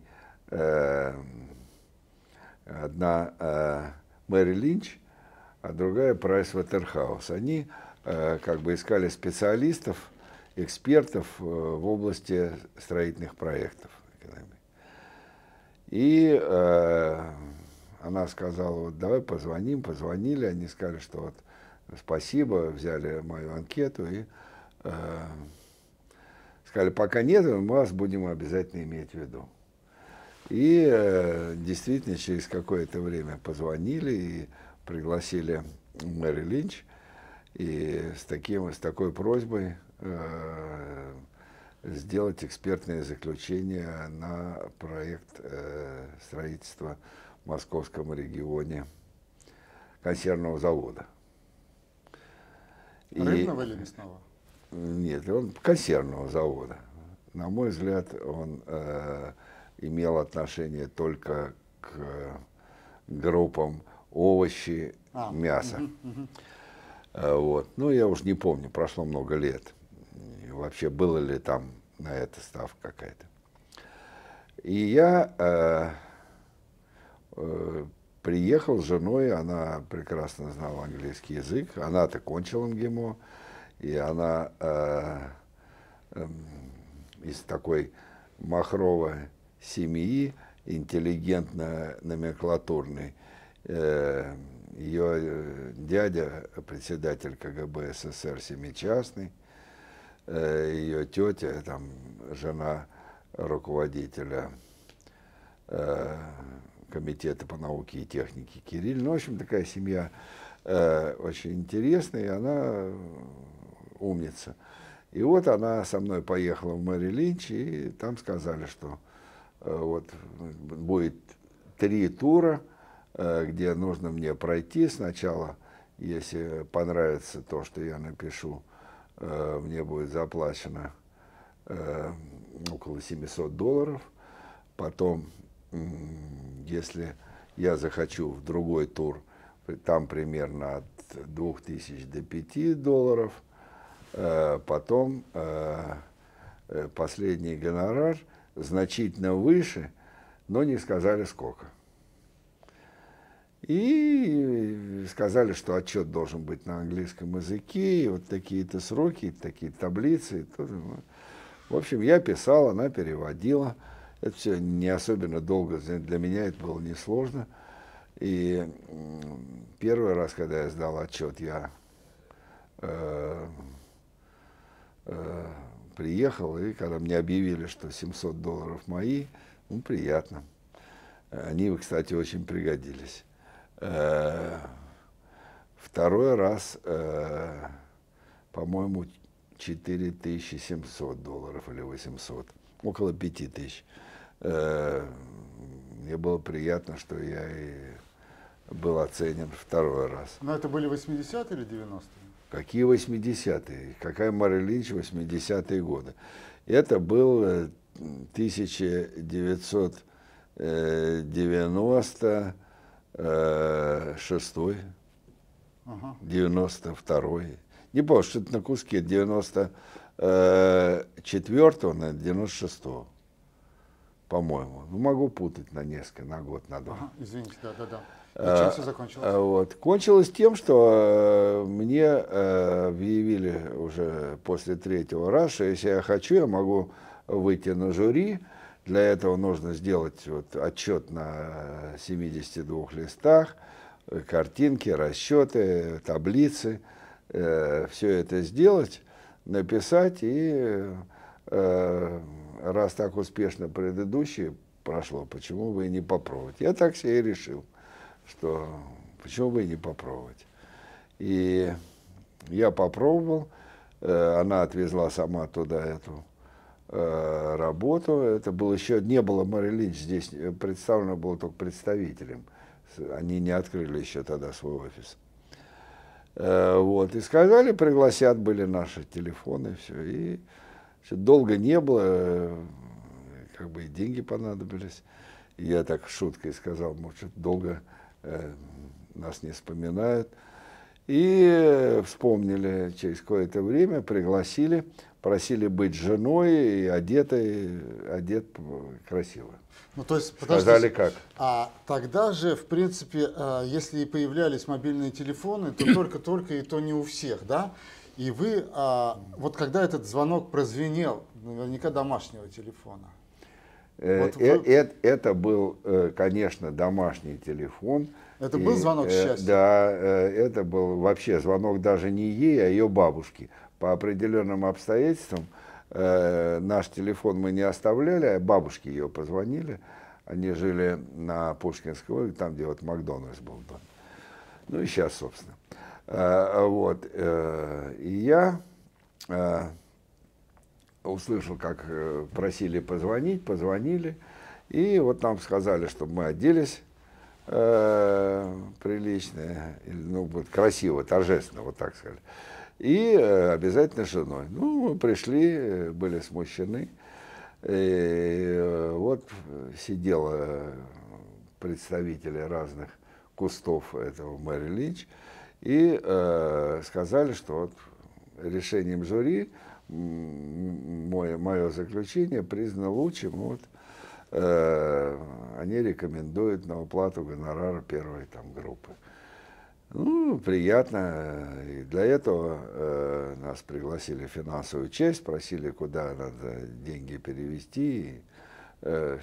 Одна Мэри Линч, а другая Прайс Ватерхаус. Они как бы искали специалистов, экспертов в области строительных проектов. И она сказала: вот давай позвоним. Позвонили, они сказали, что вот спасибо, взяли мою анкету и сказали: пока нет, мы вас будем обязательно иметь в виду. И действительно через какое-то время позвонили и пригласили Мэри Линч. И с такой просьбой сделать экспертное заключение на проект строительства в московском регионе консервного завода. Рыбного или мясного? Нет, он консервного завода. На мой взгляд, он имел отношение только к группам овощи, мясо. Вот. Ну, я уж не помню, прошло много лет. Вообще, было ли там на это ставка какая-то. И я приехал с женой, она прекрасно знала английский язык, она-то кончила МГИМО, и она из такой махровой семьи, интеллигентно-номенклатурной. Ее дядя, председатель КГБ СССР, семичастный. Ее тетя, там, жена руководителя комитета по науке и технике Кирилл. Ну, в общем, такая семья очень интересная, и она умница. И вот она со мной поехала в Мэри Линч, и там сказали, что вот будет 3 тура, где нужно мне пройти. Сначала, если понравится то, что я напишу, мне будет заплачено около $700. Потом, если я захочу в другой тур, там примерно от $2000 до $5000. Потом последний гонорар значительно выше, но не сказали сколько. И сказали, что отчет должен быть на английском языке, и вот такие-то сроки, такие таблицы. В общем, я писал, она переводила. Это все не особенно долго, для меня это было несложно. И первый раз, когда я сдал отчет, я приехал, и когда мне объявили, что $700 мои, ну, приятно. Они, кстати, очень пригодились. Второй раз, по-моему, $4700 или 800, около 5000. Мне было приятно, что я и был оценен второй раз. Но это были 80-е или 90-е? Какие 80-е? Какая Мэри Линч 80-е годы? Это был 1990 шестой, 92-й, не помню, что-то на куске 94-го на 96-го, по-моему. Ну, могу путать на несколько, на год, на два. Извините, да-да-да. Чем все закончилось? Вот. Кончилось тем, что мне объявили уже после 3-го раза, что если я хочу, я могу выйти на жюри. Для этого нужно сделать вот отчет на 72 листах, картинки, расчеты, таблицы. Все это сделать, написать. И раз так успешно предыдущее прошло, почему бы и не попробовать? Я так себе и решил, что почему бы и не попробовать. И Я попробовал, она отвезла сама туда эту работу. Это было еще, не было Мэри Линч здесь, представлено было только представителем. Они не открыли еще тогда свой офис. Вот, и сказали, пригласят, были наши телефоны, все. И все, долго не было, как бы и деньги понадобились. И я так шуткой сказал, может, долго нас не вспоминают. И вспомнили через какое-то время, пригласили, просили быть женой и одет красиво. Ну, то есть, сказали как. А тогда же, в принципе, если появлялись мобильные телефоны, то только-только и то не у всех, да? И вы, вот когда этот звонок прозвенел, наверняка домашнего телефона. Вот это был, конечно, домашний телефон. Это был звонок счастья? Да, это был вообще звонок даже не ей, а ее бабушке. По определенным обстоятельствам наш телефон мы не оставляли, а бабушке ее позвонили. Они жили на Пушкинской улице, там, где вот Макдональдс был. Ну и сейчас, собственно. Вот. И я услышал, как просили позвонить, позвонили. И вот нам сказали, чтобы мы оделись прилично, ну, красиво, торжественно, вот так сказали. И обязательно женой. Ну, мы пришли, были смущены. И вот сидело представители разных кустов этого Мэри Линч. И сказали, что вот решением жюри мое заключение признано лучшим. Вот, они рекомендуют на уплату гонорара первой там группы. Ну, приятно. И для этого нас пригласили в финансовую часть, просили, куда надо деньги перевести и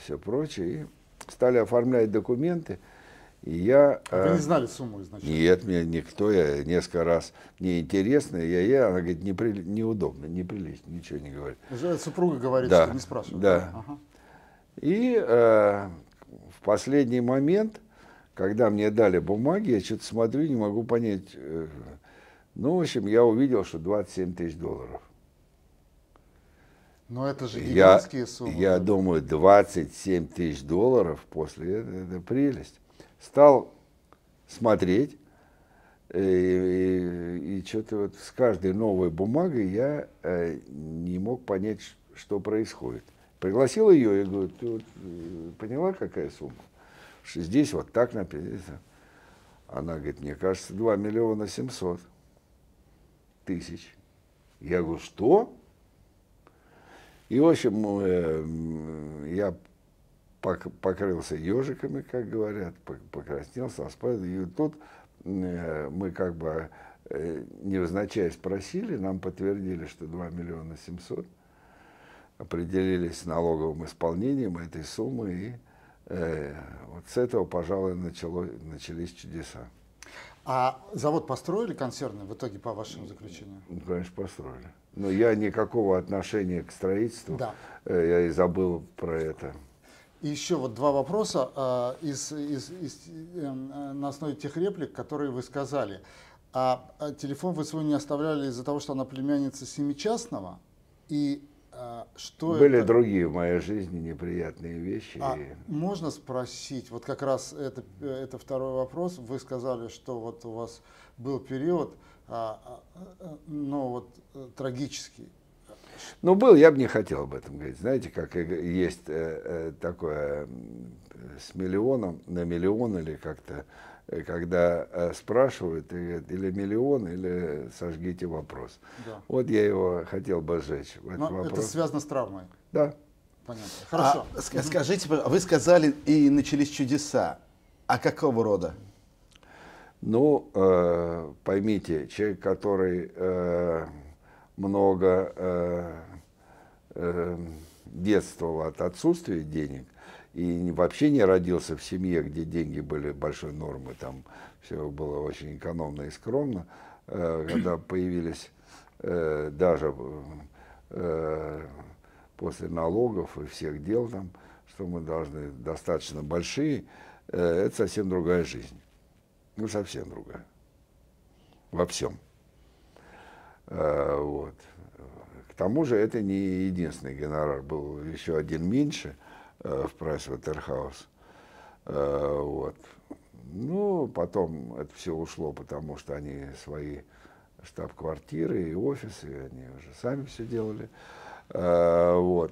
все прочее. И стали оформлять документы. И я, вы не знали сумму изначально? Нет, мне никто, я несколько раз, мне интересно, она говорит, неудобно, неприлично, ничего не говорит. Супруга говорит, да, что не спрашивает. Да. Ага. И в последний момент, когда мне дали бумаги, я что-то смотрю, не могу понять. Ну, в общем, я увидел, что $27 000. Но это же гигантские суммы. Я думаю, $27 000 после этого, это прелесть. Стал смотреть, и что-то вот с каждой новой бумагой я не мог понять, что происходит. Пригласил ее и говорю, ты вот поняла, какая сумма? Что здесь вот так написано. Она говорит, мне кажется, 2 700 000. Я говорю, что? И, в общем, я покрылся ежиками, как говорят, покраснелся, и тут мы как бы невзначай спросили, нам подтвердили, что 2 700 000. Определились с налоговым исполнением этой суммы, и вот с этого, пожалуй, начались чудеса. А завод построили консервный в итоге, по вашему заключению? Ну, конечно, построили. Но я никакого отношения к строительству, да, я и забыл про это. И еще вот два вопроса на основе тех реплик, которые вы сказали. А телефон вы свой не оставляли из-за того, что она племянница семичастного, и... Были другие в моей жизни неприятные вещи. Можно спросить, вот как раз это второй вопрос. Вы сказали, что вот у вас был период, трагический. Ну, был, я бы не хотел об этом говорить. Знаете, как есть такое с миллионом на миллион или как-то, когда спрашивают, или миллион, или сожгите вопрос. Да. Вот я его хотел бы сжечь. Но это связано с травмой? Да. Понятно. Хорошо. Скажите, вы сказали, и начались чудеса. А какого рода? Ну, поймите, человек, который много детствовал от отсутствия денег, и вообще не родился в семье, где деньги были большой нормы, там все было очень экономно и скромно. Когда появились даже после налогов и всех дел, там, что мы должны достаточно большие, это совсем другая жизнь. Ну, совсем другая. Во всем. Вот. К тому же это не единственный гонорар, был еще один меньше в Прайс-Ватерхаус. Вот. Ну, потом это все ушло, потому что они свои штаб-квартиры и офисы, они уже сами все делали. Вот.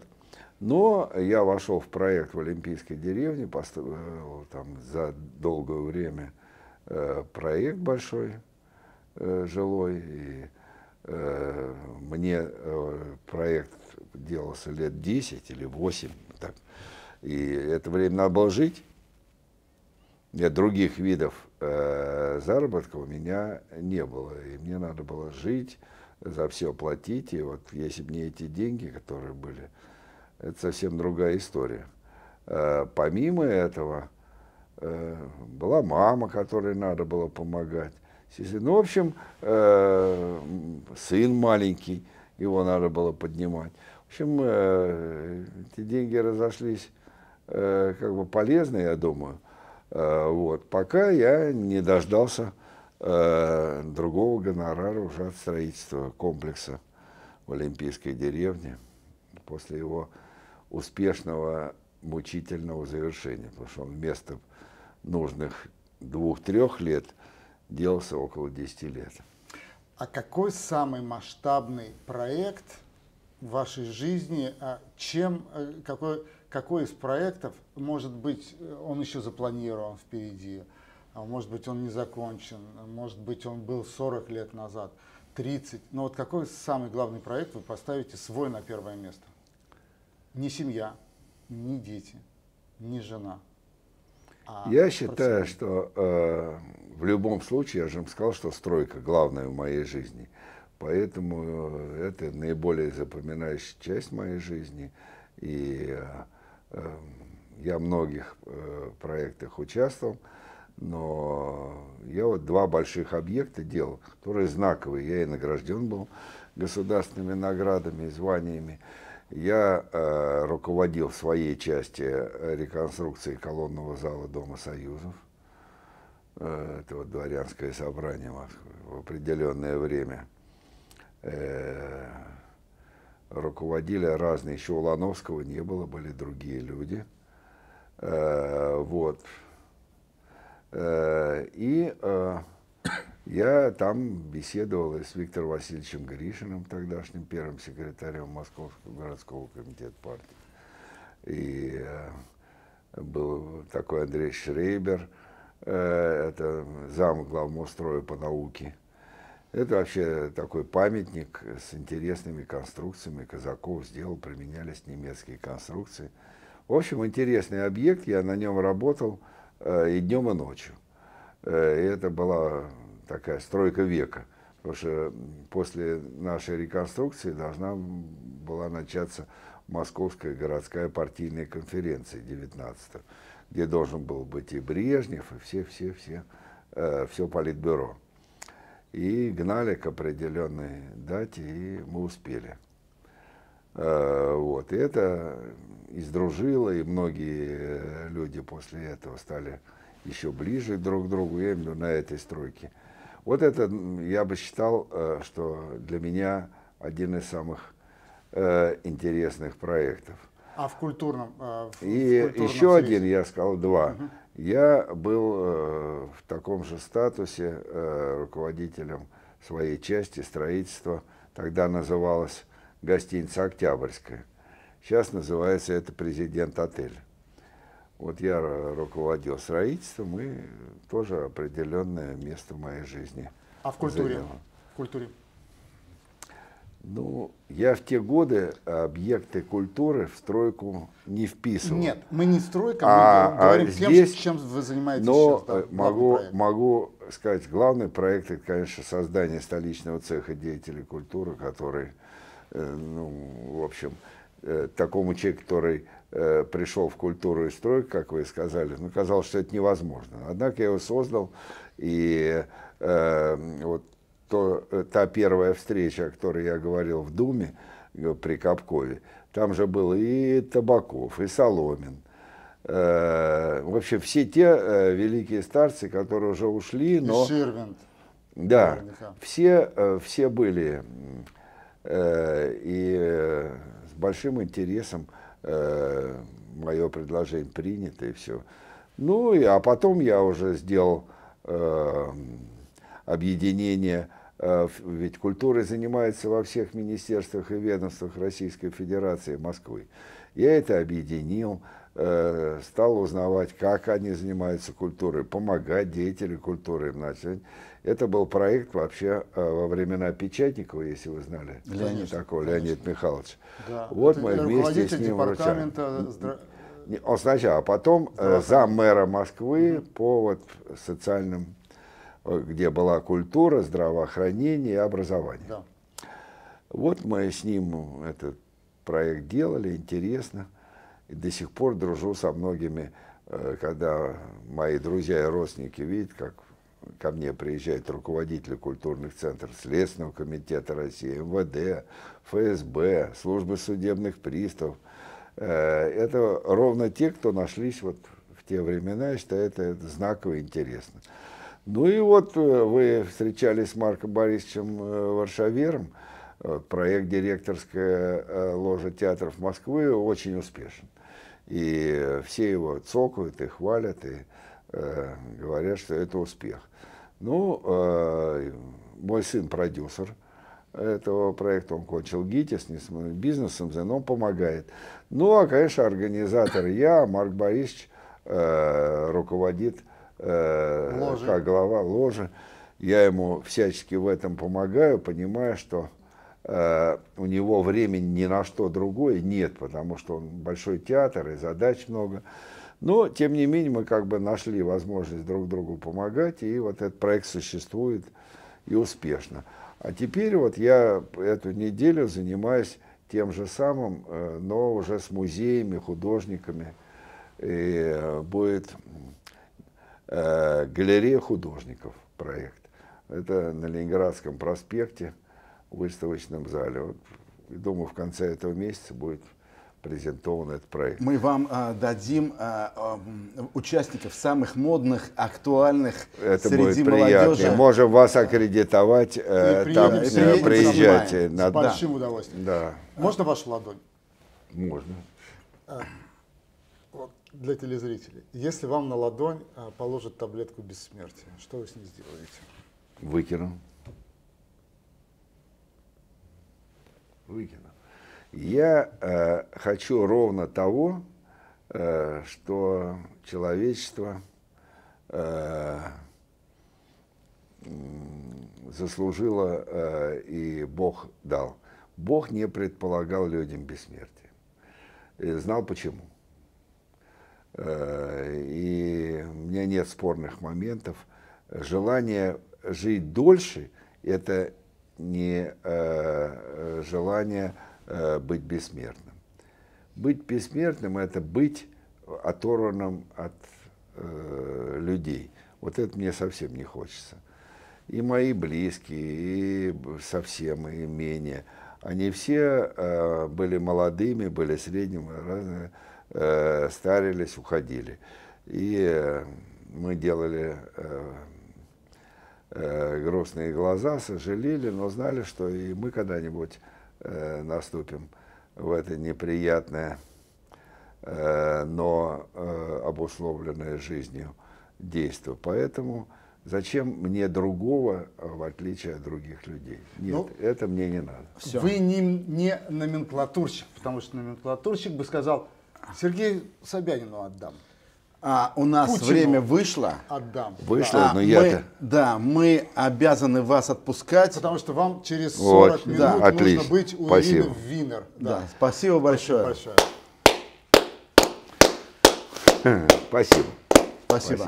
Но я вошел в проект в Олимпийской деревне, построил там за долгое время проект большой жилой. И мне проект делался лет 10 или 8. Так. И это время надо было жить. Для других видов заработка у меня не было. И мне надо было жить, за все платить. И вот если бы не эти деньги, которые были, это совсем другая история. Помимо этого, была мама, которой надо было помогать. Ну, в общем, сын маленький, его надо было поднимать. В общем, эти деньги разошлись как бы полезно, я думаю. Вот, пока я не дождался другого гонорара уже от строительства комплекса в Олимпийской деревне после его успешного, мучительного завершения, потому что он вместо нужных 2-3 лет делался около 10 лет. А какой самый масштабный проект в вашей жизни, какой из проектов, может быть, он еще запланирован впереди, может быть, он не закончен, может быть, он был 40 лет назад, 30. Но вот какой самый главный проект вы поставите свой на первое место? Не семья, не дети, не жена. А я считаю, что в любом случае, я же вам сказал, что стройка главная в моей жизни. Поэтому это наиболее запоминающая часть моей жизни. И я в многих проектах участвовал, но я вот 2 больших объекта делал, которые знаковые. Я и награжден был государственными наградами и званиями. Я руководил в своей части реконструкции колонного зала Дома Союзов. Это вот дворянское собрание в определенное время. Руководили разные, еще Улановского не было, были другие люди. Вот. И я там беседовал с Виктором Васильевичем Гришиным, тогдашним первым секретарем Московского городского комитета партии. И был такой Андрей Шрейбер, это зам главмосстрой по науке. Это вообще такой памятник с интересными конструкциями. Казаков сделал, применялись немецкие конструкции. В общем, интересный объект, я на нем работал и днем, и ночью. И это была такая стройка века, потому что после нашей реконструкции должна была начаться Московская городская партийная конференция 19-го, где должен был быть и Брежнев, и все политбюро. И гнали к определенной дате, и мы успели. Вот. И это издружило, и многие люди после этого стали еще ближе друг к другу, я имею в виду на этой стройке. Вот это, я бы считал, что для меня один из самых интересных проектов. А в культурном? Еще один, я сказал, 2. Угу. Я был в таком же статусе руководителем своей части строительства. Тогда называлась гостиница «Октябрьская». Сейчас называется это «Президент-отель». Вот я руководил строительством, и тоже определенное место в моей жизни. А в культуре? В культуре? Ну, я в те годы объекты культуры в стройку не вписывал. Нет, мы не стройка, мы говорим здесь, чем вы занимаетесь сейчас. Да, могу сказать, главный проект, это, конечно, создание столичного цеха деятелей культуры, который, ну, в общем, такому человеку, который пришел в культуру и стройку, как вы сказали, ну, казалось, что это невозможно. Однако я его создал, и вот та первая встреча, о которой я говорил в Думе при Капкове, там же был и Табаков, и Соломин. В общем, все те великие старцы, которые уже ушли, но... И Ширвинд. Да, все были, и с большим интересом мое предложение принято, и все. Ну, а потом я уже сделал объединение, ведь культурой занимается во всех министерствах и ведомствах Российской Федерации, Москвы. Я это объединил, стал узнавать, как они занимаются культурой, помогать деятелям культуры. Значит, это был проект вообще во времена Печатникова, если вы знали, Леонид Михайлович. Да. Вот мы вместе с ним вручали. Он сначала, а потом зам мэра Москвы по вот социальным, где была культура, здравоохранение и образование. Да. Вот мы с ним этот проект делали, интересно. И до сих пор дружу со многими, когда мои друзья и родственники видят, как ко мне приезжают руководители культурных центров Следственного комитета России, МВД, ФСБ, службы судебных приставов. Это ровно те, кто нашлись вот в те времена, и что это знаково интересно. Ну и вот вы встречались с Марком Борисовичем Варшавером. Проект «Директорская ложа театров Москвы» очень успешен. И все его цокают и хвалят, и говорят, что это успех. Ну, мой сын продюсер этого проекта, он кончил ГИТИС, бизнесом, но он помогает. Ну, а, конечно, организатор я, Марк Борисович, руководит, как глава ложи. Я ему всячески в этом помогаю, понимая, что у него времени ни на что другое нет, потому что он большой театр и задач много. Но, тем не менее, мы как бы нашли возможность друг другу помогать, и вот этот проект существует и успешно. А теперь вот я эту неделю занимаюсь тем же самым, но уже с музеями, художниками. И будет галерея художников проект. Это на Ленинградском проспекте, в выставочном зале. Вот, думаю, в конце этого месяца будет презентован этот проект. Мы вам дадим участников самых модных, актуальных среди молодежи. Это будет. Можем вас аккредитовать, приезжайте. С большим удовольствием. Да. Можно вашу ладонь? Можно. Вот для телезрителей. Если вам на ладонь положат таблетку бессмертия, что вы с ней сделаете? Выкину. Я хочу ровно того, что человечество заслужило и Бог дал. Бог не предполагал людям бессмертия. И знал почему. И у меня нет спорных моментов. Желание жить дольше – это не желание быть бессмертным. Быть бессмертным – это быть оторванным от людей. Вот это мне совсем не хочется. И мои близкие, и совсем, и менее. Они все были молодыми, были средними, разные, старились, уходили. И мы делали... грустные глаза, сожалели, но знали, что и мы когда-нибудь наступим в это неприятное, но обусловленное жизнью действие. Поэтому зачем мне другого, в отличие от других людей? Нет, ну, это мне не надо. Все. Вы не номенклатурщик, потому что номенклатурщик бы сказал: Сергею Собянину отдам. У нас Путину время вышло. Отдам. Вышло, да. Но я-то... Да, мы обязаны вас отпускать. Потому что вам через 40 вот, минут да, нужно быть у Ирины Винер. Да. Да, спасибо большое. Спасибо. Спасибо.